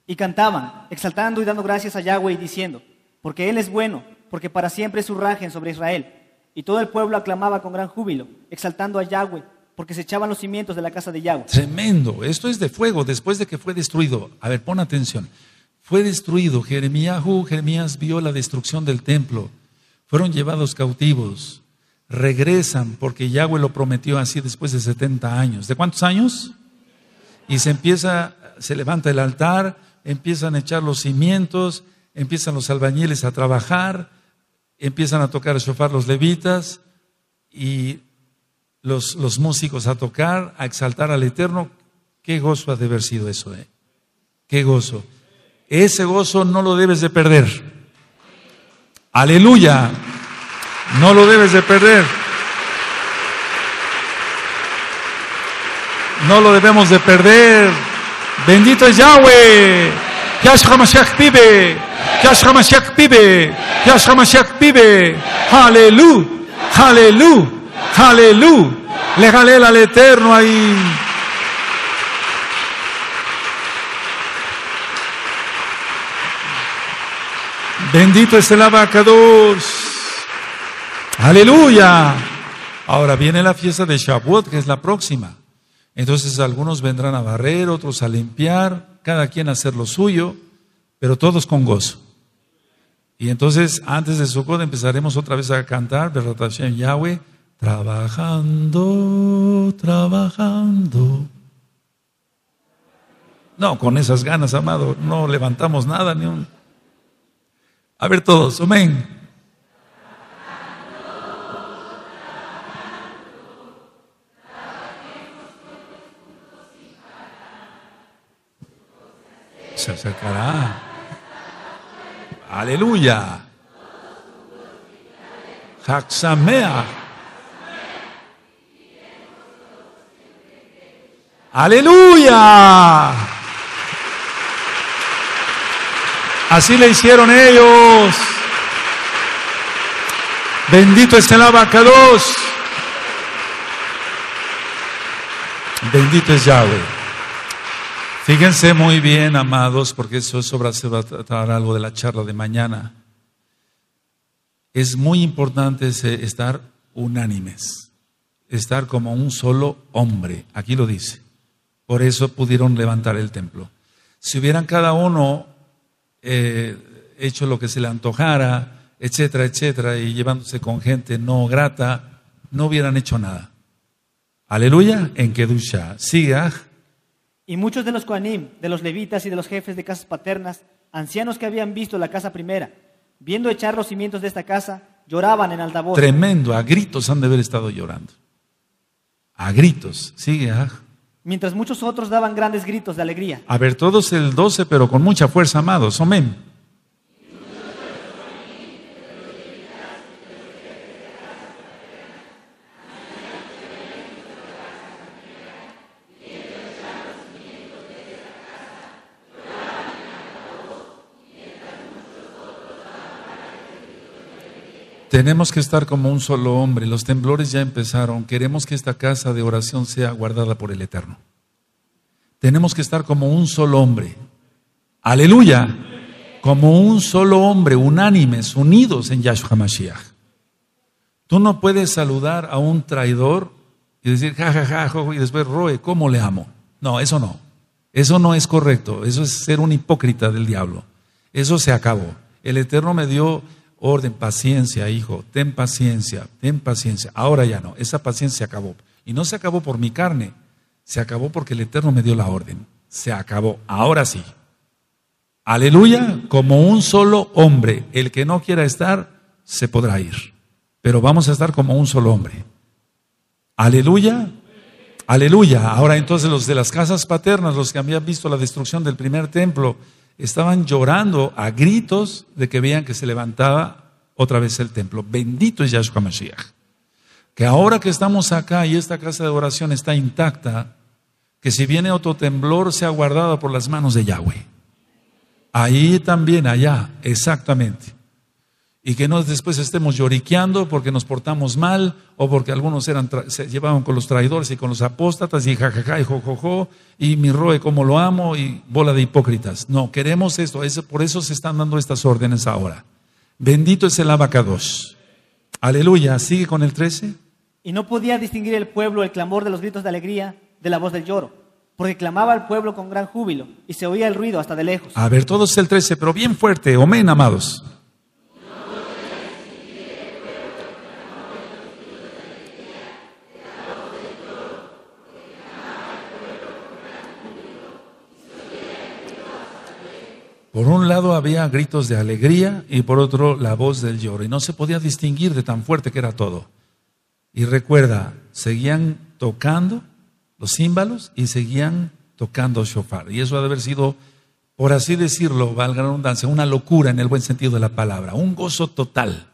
Y cantaban, exaltando y dando gracias a Yahweh y diciendo, porque Él es bueno, porque para siempre es su rajen sobre Israel. Y todo el pueblo aclamaba con gran júbilo, exaltando a Yahweh, porque se echaban los cimientos de la casa de Yahweh. Tremendo, esto es de fuego, después de que fue destruido. A ver, pon atención. Fue destruido, Jeremías vio la destrucción del templo. Fueron llevados cautivos. Regresan, porque Yahweh lo prometió así después de 70 años. ¿De cuántos años? Y se levanta el altar. Empiezan a echar los cimientos, empiezan los albañiles a trabajar, empiezan a tocar shofar los levitas y los músicos a tocar, a exaltar al Eterno. Qué gozo ha de haber sido eso, ¡Qué gozo! Ese gozo no lo debes de perder. ¡Aleluya! No lo debes de perder. No lo debemos de perder. Bendito es Yahweh. Yahshua HaMashiach vive. Yahshua HaMashiach vive. Yahshua HaMashiach vive. ¡Aleluya! ¡Aleluya! ¡Aleluya! Le galela al Eterno ahí. Bendito es el Abacados. ¡Aleluya! Ahora viene la fiesta de Shavuot, que es la próxima. Entonces algunos vendrán a barrer, otros a limpiar, cada quien a hacer lo suyo, pero todos con gozo. Y entonces antes de Sukkot empezaremos otra vez a cantar Berat Hashem Yahweh, trabajando, trabajando. No, con esas ganas, amado, no levantamos nada ni un... A ver todos, amén. Se acercará. Aleluya. Jaxamea. Aleluya. Así le hicieron ellos. Bendito es el Abacados. Bendito es Yahweh. Fíjense muy bien, amados, porque eso es sobre algo de la charla de mañana. Es muy importante estar unánimes, estar como un solo hombre. Aquí lo dice. Por eso pudieron levantar el templo. Si hubieran cada uno hecho lo que se le antojara, etcétera, etcétera, y llevándose con gente no grata, no hubieran hecho nada. Aleluya, en Kedushah. Siga. Y muchos de los Cohanim, de los Levitas y de los jefes de casas paternas, ancianos que habían visto la casa primera, viendo echar los cimientos de esta casa, lloraban en alta voz. Tremendo, a gritos han de haber estado llorando. A gritos, sigue. Mientras muchos otros daban grandes gritos de alegría. A ver, todos el 12, pero con mucha fuerza, amados. Amén. Tenemos que estar como un solo hombre. Los temblores ya empezaron. Queremos que esta casa de oración sea guardada por el Eterno. Tenemos que estar como un solo hombre. Aleluya. Como un solo hombre, unánimes, unidos en Yahshua HaMashiach. Tú no puedes saludar a un traidor y decir jajaja, y después roe, ¿cómo le amo? No, eso no. Eso no es correcto. Eso es ser un hipócrita del diablo. Eso se acabó. El Eterno me dio orden, paciencia, hijo, ten paciencia, ten paciencia. Ahora ya no, esa paciencia se acabó. Y no se acabó por mi carne, se acabó porque el Eterno me dio la orden. Se acabó, ahora sí. Aleluya, como un solo hombre. El que no quiera estar, se podrá ir. Pero vamos a estar como un solo hombre. Aleluya, aleluya. Ahora entonces los de las casas paternas, los que habían visto la destrucción del primer templo, estaban llorando a gritos de que veían que se levantaba otra vez el templo. Bendito es Yahshua HaMashiach. Que ahora que estamos acá y esta casa de oración está intacta, que si viene otro temblor sea guardada por las manos de Yahweh. Ahí también, allá, exactamente. Y que no después estemos lloriqueando porque nos portamos mal o porque algunos se llevaban con los traidores y con los apóstatas y jajaja y jojojo y mi roe como lo amo y bola de hipócritas. No, queremos esto, por eso se están dando estas órdenes ahora. Bendito es el Abacados. Aleluya, sigue con el 13. Y no podía distinguir el pueblo el clamor de los gritos de alegría de la voz del lloro, porque clamaba el pueblo con gran júbilo y se oía el ruido hasta de lejos. A ver, todos el 13, pero bien fuerte, amén, amados. Por un lado había gritos de alegría y por otro la voz del lloro. Y no se podía distinguir de tan fuerte que era todo. Y recuerda, seguían tocando los címbalos y seguían tocando shofar. Y eso ha de haber sido por así decirlo, valga la redundancia, una locura en el buen sentido de la palabra, un gozo total.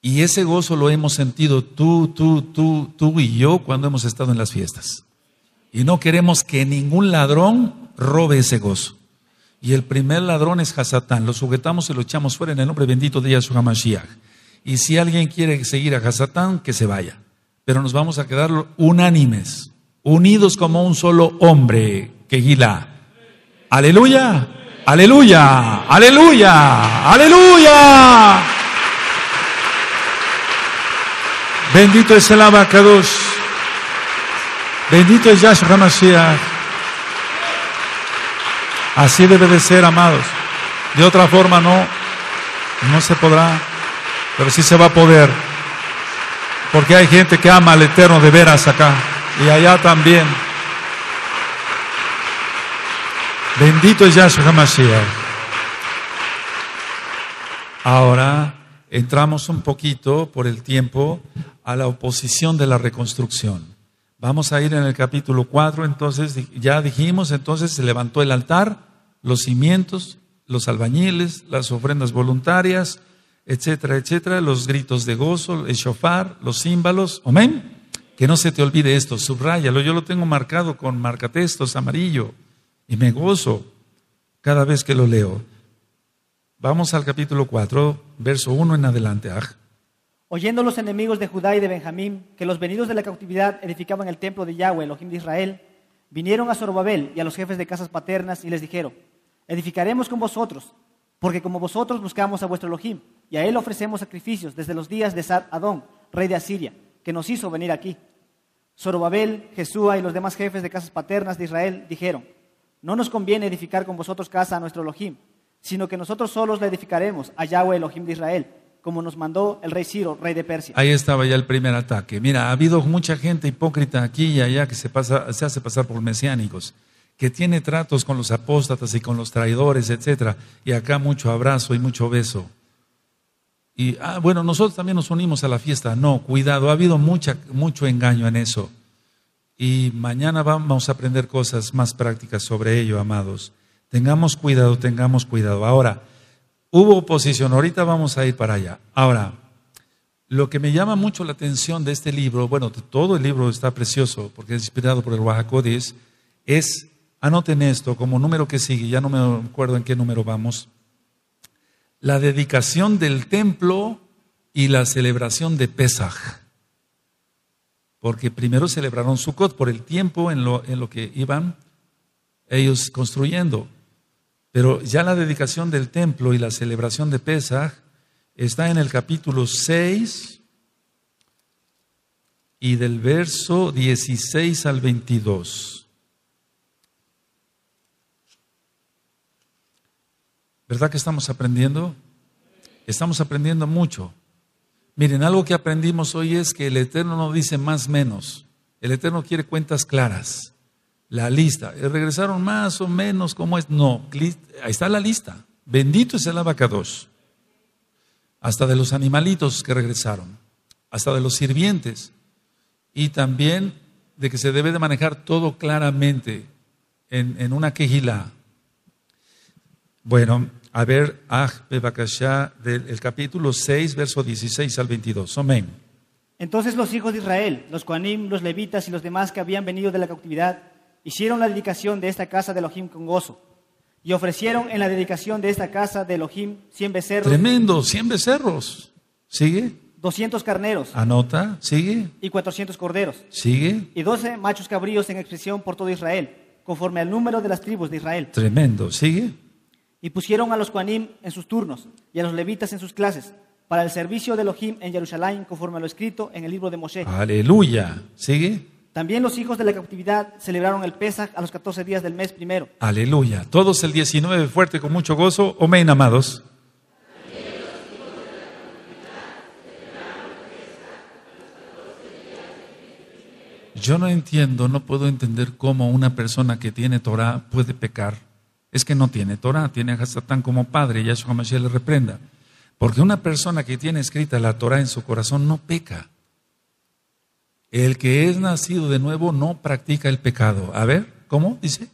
Y ese gozo lo hemos sentido tú y yo cuando hemos estado en las fiestas. Y no queremos que ningún ladrón robe ese gozo. Y el primer ladrón es Hasatán. Lo sujetamos y lo echamos fuera en el nombre bendito de Yahshua HaMashiach. Y si alguien quiere seguir a Hasatán, que se vaya. Pero nos vamos a quedar unánimes, unidos como un solo hombre, Kehilá. ¡Aleluya! ¡Aleluya! ¡Aleluya! ¡Aleluya! Bendito es el Abacadosh. Bendito es Yahshua HaMashiach. Así debe de ser, amados. De otra forma no se podrá, pero sí se va a poder. Porque hay gente que ama al Eterno de veras acá y allá también. Bendito es Yahshua HaMashiach. Ahora entramos un poquito por el tiempo a la oposición de la reconstrucción. Vamos a ir en el capítulo 4, entonces ya dijimos, entonces se levantó el altar, los cimientos, los albañiles, las ofrendas voluntarias, etcétera, etcétera, los gritos de gozo, el shofar, los címbalos, amén. Que no se te olvide esto, subráyalo, yo lo tengo marcado con marcatextos amarillo y me gozo cada vez que lo leo. Vamos al capítulo 4, verso 1 en adelante. Oyendo los enemigos de Judá y de Benjamín que los venidos de la cautividad edificaban el templo de Yahweh, Elohim de Israel, vinieron a Zorobabel y a los jefes de casas paternas y les dijeron: edificaremos con vosotros, porque como vosotros buscamos a vuestro Elohim y a él ofrecemos sacrificios desde los días de Sad-Adón, rey de Asiria, que nos hizo venir aquí. Zorobabel, Jesúa y los demás jefes de casas paternas de Israel dijeron: no nos conviene edificar con vosotros casa a nuestro Elohim, sino que nosotros solos la edificaremos a Yahweh, Elohim de Israel, como nos mandó el rey Ciro, rey de Persia. Ahí estaba ya el primer ataque. Mira, ha habido mucha gente hipócrita aquí y allá que se hace pasar por mesiánicos, que tiene tratos con los apóstatas y con los traidores, etcétera. Y acá mucho abrazo y mucho beso. Y bueno, nosotros también nos unimos a la fiesta. No, cuidado, ha habido mucho engaño en eso. Y mañana vamos a aprender cosas más prácticas sobre ello, amados. Tengamos cuidado, tengamos cuidado. Ahora, hubo oposición, ahorita vamos a ir para allá. Ahora, lo que me llama mucho la atención de este libro, bueno, todo el libro está precioso porque es inspirado por el Ruaj HaKodesh, es, anoten esto como número que sigue, ya no me acuerdo en qué número vamos, la dedicación del templo y la celebración de Pesaj. Porque primero celebraron Sukkot por el tiempo en lo que iban ellos construyendo. Pero ya la dedicación del templo y la celebración de Pesaj está en el capítulo 6 y del verso 16 al 22. ¿Verdad que estamos aprendiendo? Estamos aprendiendo mucho. Miren, algo que aprendimos hoy es que el Eterno no dice más menos. El Eterno quiere cuentas claras. La lista, regresaron más o menos como es, no, ahí está la lista, bendito es el Abacadosh, hasta de los animalitos que regresaron, hasta de los sirvientes, y también de que se debe de manejar todo claramente en una Kehilá. Bueno, a ver, del capítulo 6, verso 16 al 22, amén. Entonces los hijos de Israel, los Coanim, los Levitas y los demás que habían venido de la cautividad, hicieron la dedicación de esta casa de Elohim con gozo y ofrecieron en la dedicación de esta casa de Elohim 100 becerros. Tremendo, 100 becerros. Sigue. 200 carneros. Anota, sigue. Y 400 corderos. Sigue. Y 12 machos cabríos en expresión por todo Israel, conforme al número de las tribus de Israel. Tremendo, sigue. Y pusieron a los Coanim en sus turnos y a los Levitas en sus clases, para el servicio de Elohim en Yerushalayim, conforme a lo escrito en el libro de Moshe. Aleluya, sigue. También los hijos de la cautividad celebraron el Pesaj a los 14 días del mes primero. Aleluya. Todos el 19 fuerte con mucho gozo. Amén, amados. También los hijos de la cautividad celebraron el Pesaj a los 14 días del mes primero. Yo no entiendo, no puedo entender cómo una persona que tiene Torah puede pecar. Es que no tiene Torah, tiene a Hasatán como padre y Yahshua HaMashiach le reprenda. Porque una persona que tiene escrita la Torah en su corazón no peca. El que es nacido de nuevo no practica el pecado. A ver, ¿cómo dice?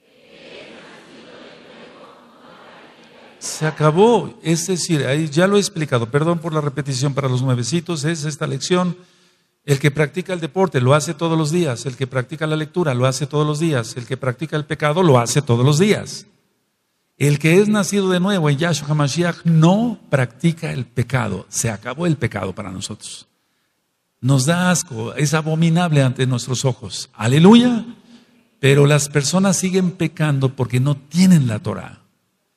El que es nacido de se acabó. Es decir, ahí ya lo he explicado, perdón por la repetición para los nuevecitos, es esta lección. El que practica el deporte lo hace todos los días, el que practica la lectura lo hace todos los días, el que practica el pecado lo hace todos los días. El que es nacido de nuevo en Yahshua HaMashiach no practica el pecado. Se acabó el pecado para nosotros. Nos da asco, es abominable ante nuestros ojos. Aleluya. Pero las personas siguen pecando porque no tienen la Torah.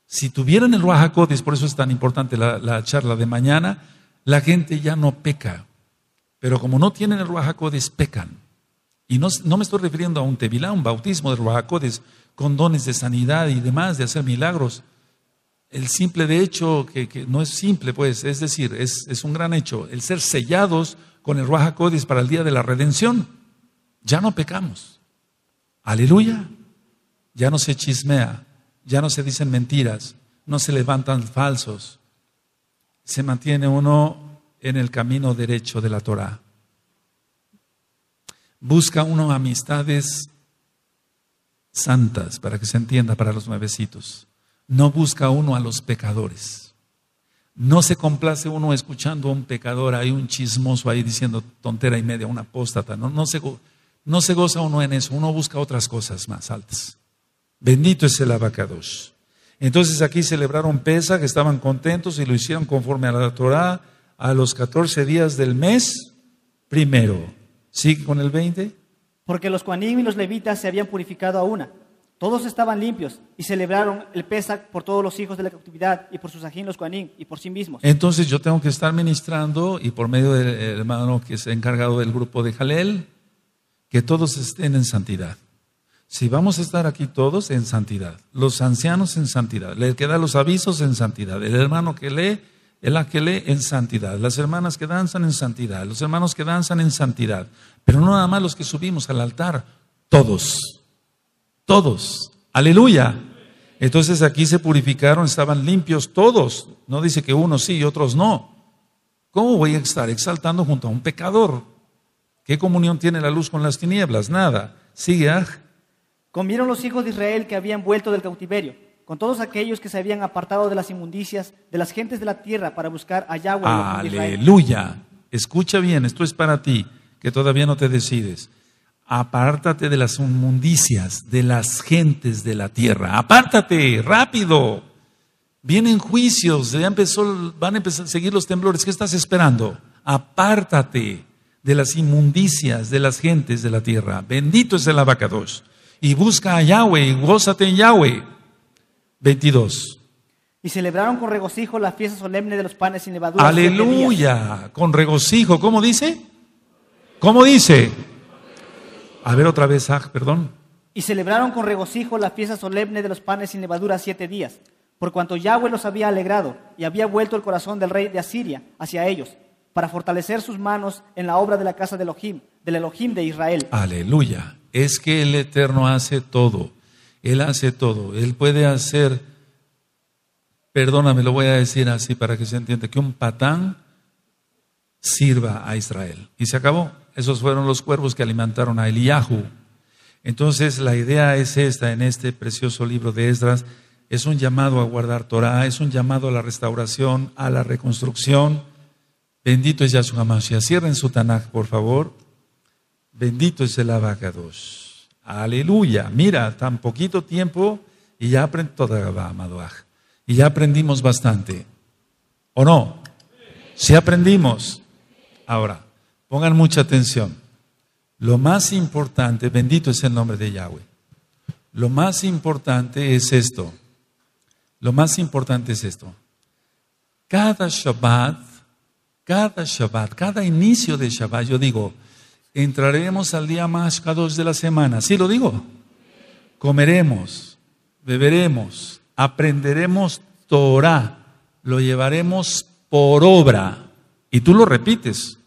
Si tuvieran el Ruaj HaKodesh, por eso es tan importante la charla de mañana, la gente ya no peca. Pero como no tienen el Ruaj HaKodesh, pecan. Y no me estoy refiriendo a un tevilá, un bautismo de Ruaj HaKodesh, con dones de sanidad y demás, de hacer milagros. El simple de hecho, que no es simple, pues, es decir, es un gran hecho. El ser sellados con el Ruaj HaKodesh para el día de la redención. Ya no pecamos. Aleluya. Ya no se chismea, ya no se dicen mentiras, no se levantan falsos. Se mantiene uno en el camino derecho de la Torah. Busca uno amistades santas, para que se entienda para los nuevecitos. No busca uno a los pecadores. No se complace uno escuchando a un pecador, hay un chismoso ahí diciendo tontera y media, un apóstata. No se goza uno en eso, uno busca otras cosas más altas. Bendito es el Abacadosh. Entonces aquí celebraron Pesaj, que estaban contentos y lo hicieron conforme a la Torah a los 14 días del mes primero. ¿Sigue con el 20? Porque los coanim y los levitas se habían purificado a una. Todos estaban limpios y celebraron el Pesaj por todos los hijos de la cautividad y por Susajín los coanim y por sí mismos. Entonces yo tengo que estar ministrando y por medio del hermano que es encargado del grupo de Jalel, que todos estén en santidad. Si vamos a estar aquí todos en santidad, los ancianos en santidad, el que da los avisos en santidad, el hermano que lee, el que lee en santidad, las hermanas que danzan en santidad, los hermanos que danzan en santidad, pero no nada más los que subimos al altar, todos, todos, aleluya. Entonces aquí se purificaron, estaban limpios todos, no dice que unos sí y otros no. ¿Cómo voy a estar exaltando junto a un pecador? ¿Qué comunión tiene la luz con las tinieblas? Nada. Sigue. Comieron los hijos de Israel que habían vuelto del cautiverio, con todos aquellos que se habían apartado de las inmundicias de las gentes de la tierra para buscar a Yahweh. Aleluya. Escucha bien, esto es para ti, que todavía no te decides. Apártate de las inmundicias de las gentes de la tierra. Apártate, rápido. Vienen juicios, ya empezó, van a empezar a seguir los temblores. ¿Qué estás esperando? Apártate de las inmundicias de las gentes de la tierra. Bendito es el Abacadosh. Y busca a Yahweh y gózate en Yahweh. 22. Y celebraron con regocijo la fiesta solemne de los panes sin levadura. Aleluya, con regocijo. ¿Cómo dice? ¿Cómo dice? A ver otra vez, perdón. Y celebraron con regocijo la fiesta solemne de los panes sin levadura 7 días, por cuanto Yahweh los había alegrado y había vuelto el corazón del rey de Asiria hacia ellos, para fortalecer sus manos en la obra de la casa del Elohim de Israel. Aleluya. Es que el Eterno hace todo. Él hace todo. Él puede hacer, perdóname, lo voy a decir así para que se entienda, que un patán sirva a Israel. Y se acabó. Esos fueron los cuervos que alimentaron a Eliyahu. Entonces la idea es esta, en este precioso libro de Esdras, es un llamado a guardar Torah, es un llamado a la restauración, a la reconstrucción. Bendito es Yahshua HaMashiach. Cierren su Tanaj, por favor. Bendito es el Abacadosh. Aleluya, mira, tan poquito tiempo y ya aprendimos bastante. ¿O no? Sí aprendimos. Ahora, pongan mucha atención. Lo más importante, bendito es el nombre de Yahweh. Lo más importante es esto. Lo más importante es esto. Cada Shabbat, cada inicio de Shabbat, yo digo, entraremos al día más Kadosh de la semana. ¿Sí lo digo? Comeremos, beberemos, aprenderemos Torah, lo llevaremos por obra. Y tú lo repites,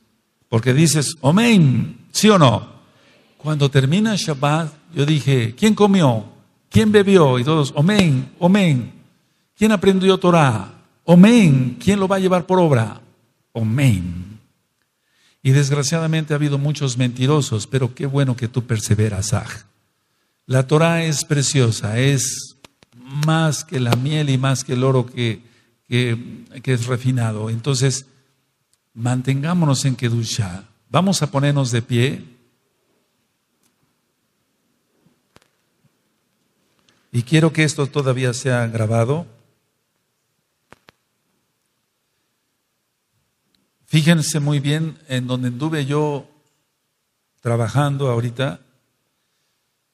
porque dices, amén, ¿sí o no? Cuando termina Shabbat, yo dije, ¿quién comió? ¿Quién bebió? Y todos, amén, amén. ¿Quién aprendió Torah? Amén. ¿Quién lo va a llevar por obra? Amén. Y desgraciadamente ha habido muchos mentirosos, pero qué bueno que tú perseveras, La Torah es preciosa, es más que la miel y más que el oro que es refinado. Entonces, mantengámonos en Kedushah. Vamos a ponernos de pie. Y quiero que esto todavía sea grabado. Fíjense muy bien en donde anduve yo trabajando ahorita.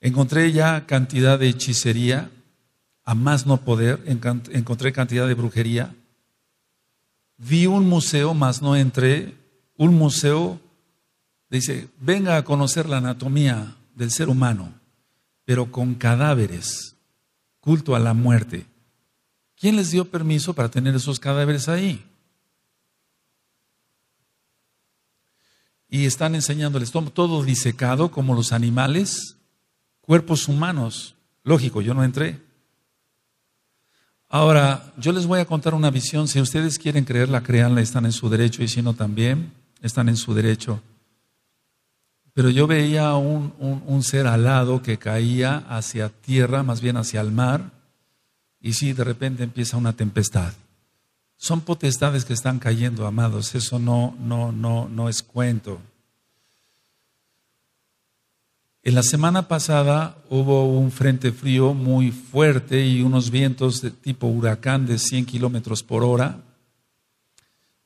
Encontré ya cantidad de hechicería, a más no poder, encontré cantidad de brujería. Vi un museo, más no entré, un museo, dice, venga a conocer la anatomía del ser humano, pero con cadáveres, culto a la muerte. ¿Quién les dio permiso para tener esos cadáveres ahí? Y están enseñándoles todo disecado, como los animales, cuerpos humanos. Lógico, yo no entré. Ahora, yo les voy a contar una visión. Si ustedes quieren creerla, créanla, están en su derecho. Y si no, también están en su derecho. Pero yo veía un ser alado que caía hacia tierra, más bien hacia el mar. Y sí, de repente empieza una tempestad. Son potestades que están cayendo, amados. Eso no es cuento. En la semana pasada hubo un frente frío muy fuerte y unos vientos de tipo huracán de 100 kilómetros por hora.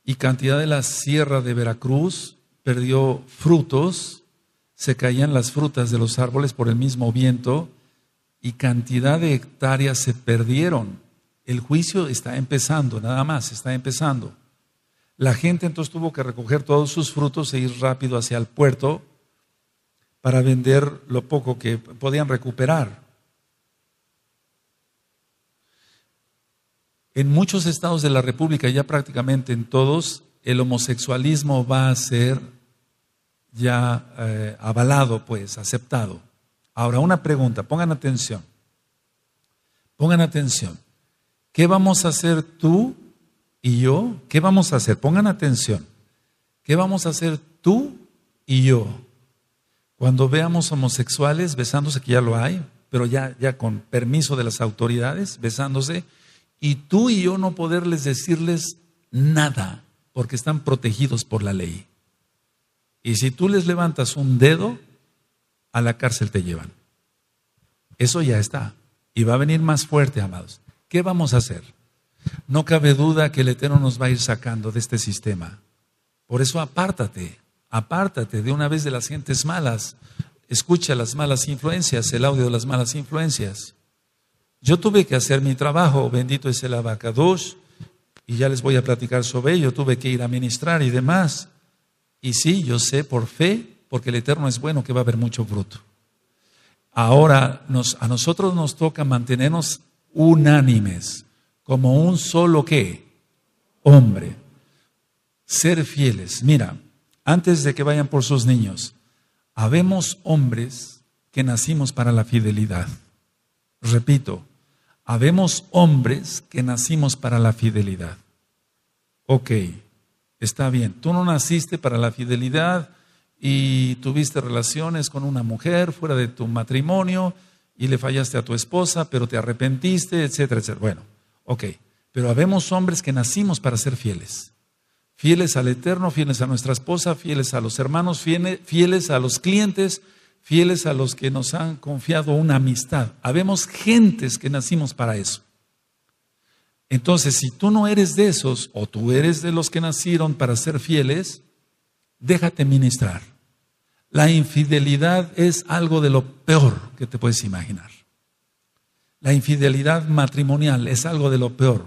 Y cantidad de la sierra de Veracruz perdió frutos, se caían las frutas de los árboles por el mismo viento y cantidad de hectáreas se perdieron. El juicio está empezando, nada más, está empezando. La gente entonces tuvo que recoger todos sus frutos e ir rápido hacia el puerto para vender lo poco que podían recuperar. En muchos estados de la República, ya prácticamente en todos, el homosexualismo va a ser ya avalado, pues, aceptado. Ahora, una pregunta, pongan atención. Pongan atención. ¿Qué vamos a hacer tú y yo? ¿Qué vamos a hacer? Pongan atención. ¿Qué vamos a hacer tú y yo? Cuando veamos homosexuales besándose, que ya lo hay, pero ya con permiso de las autoridades, besándose, y tú y yo no poderles decirles nada, porque están protegidos por la ley. Y si tú les levantas un dedo, a la cárcel te llevan. Eso ya está, y va a venir más fuerte, amados. ¿Qué vamos a hacer? No cabe duda que el Eterno nos va a ir sacando de este sistema. Por eso apártate. Apártate de una vez de las gentes malas, escucha las malas influencias, el audio de las malas influencias. Yo tuve que hacer mi trabajo, bendito es el Abacadosh, y ya les voy a platicar sobre ello, tuve que ir a ministrar y demás. Y sí, yo sé por fe, porque el Eterno es bueno, que va a haber mucho fruto. Ahora, a nosotros nos toca mantenernos unánimes, como un solo ¿qué? Hombre. Ser fieles, mira. Antes de que vayan por sus niños, habemos hombres que nacimos para la fidelidad. Repito, habemos hombres que nacimos para la fidelidad. Ok, está bien, tú no naciste para la fidelidad y tuviste relaciones con una mujer fuera de tu matrimonio y le fallaste a tu esposa, pero te arrepentiste, etcétera, etcétera. Bueno, ok, pero habemos hombres que nacimos para ser fieles. Fieles al Eterno, fieles a nuestra esposa, fieles a los hermanos, fieles a los clientes, fieles a los que nos han confiado una amistad. Habemos gentes que nacimos para eso. Entonces, si tú no eres de esos, o tú eres de los que nacieron para ser fieles, déjate ministrar. La infidelidad es algo de lo peor que te puedes imaginar. La infidelidad matrimonial es algo de lo peor.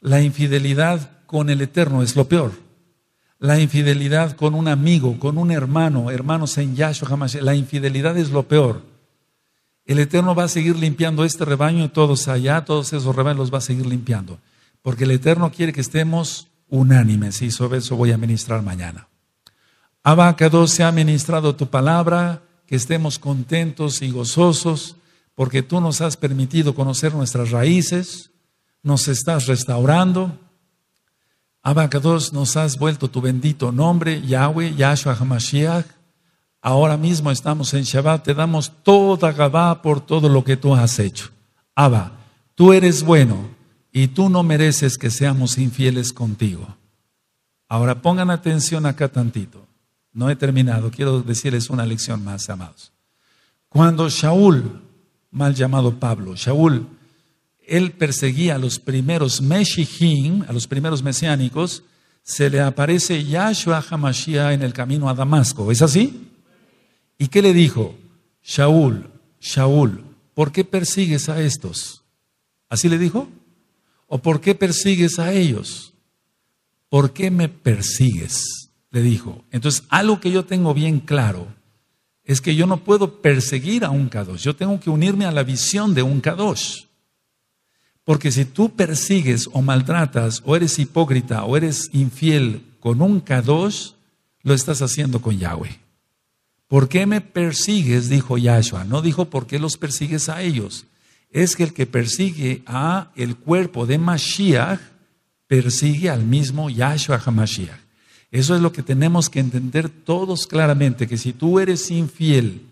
La infidelidad con el Eterno es lo peor. La infidelidad con un amigo, con un hermano, hermanos en Yahshua HaMashiach, la infidelidad es lo peor. El Eterno va a seguir limpiando este rebaño y todos allá, todos esos rebaños los va a seguir limpiando. Porque el Eterno quiere que estemos unánimes y sobre eso voy a ministrar mañana. Abacado, se ha ministrado tu palabra, que estemos contentos y gozosos, porque tú nos has permitido conocer nuestras raíces, nos estás restaurando. Abba Kadosh, nos has vuelto tu bendito nombre, Yahweh, Yahshua HaMashiach. Ahora mismo estamos en Shabbat, te damos toda Gabá por todo lo que tú has hecho. Abba, tú eres bueno y tú no mereces que seamos infieles contigo. Ahora pongan atención acá tantito. No he terminado, quiero decirles una lección más, amados. Cuando Shaul, mal llamado Pablo, Shaul, él perseguía a los primeros Meshichim, a los primeros mesiánicos, se le aparece Yahshua HaMashiach en el camino a Damasco. ¿Es así? ¿Y qué le dijo? Shaul, Shaul, ¿por qué persigues a estos? ¿Así le dijo? ¿O por qué persigues a ellos? ¿Por qué me persigues?, le dijo. Entonces, algo que yo tengo bien claro es que yo no puedo perseguir a un Kadosh. Yo tengo que unirme a la visión de un Kadosh. Porque si tú persigues o maltratas o eres hipócrita o eres infiel con un Kadosh, lo estás haciendo con Yahweh. ¿Por qué me persigues?, dijo Yahshua. No dijo por qué los persigues a ellos. Es que el que persigue a el cuerpo de Mashiach persigue al mismo Yahshua HaMashiach. Eso es lo que tenemos que entender todos claramente, que si tú eres infiel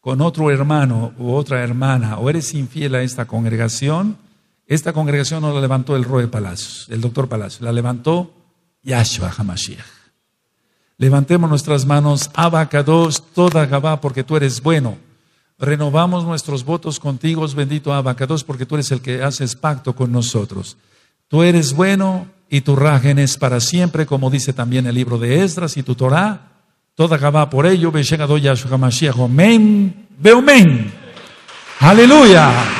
con otro hermano u otra hermana, o eres infiel a esta congregación no la levantó el Roe Palacios, el doctor Palacios, la levantó Yahshua HaMashiach. Levantemos nuestras manos, Abba Kadosh, toda Gabá, porque tú eres bueno. Renovamos nuestros votos contigo, bendito Abba Kadosh, porque tú eres el que haces pacto con nosotros. Tú eres bueno y tu rajen es para siempre, como dice también el libro de Esdras, y tu Torah, toda Gabá por ello, Beshegado Yahshua HaMashiach, amén, beomen, aleluya.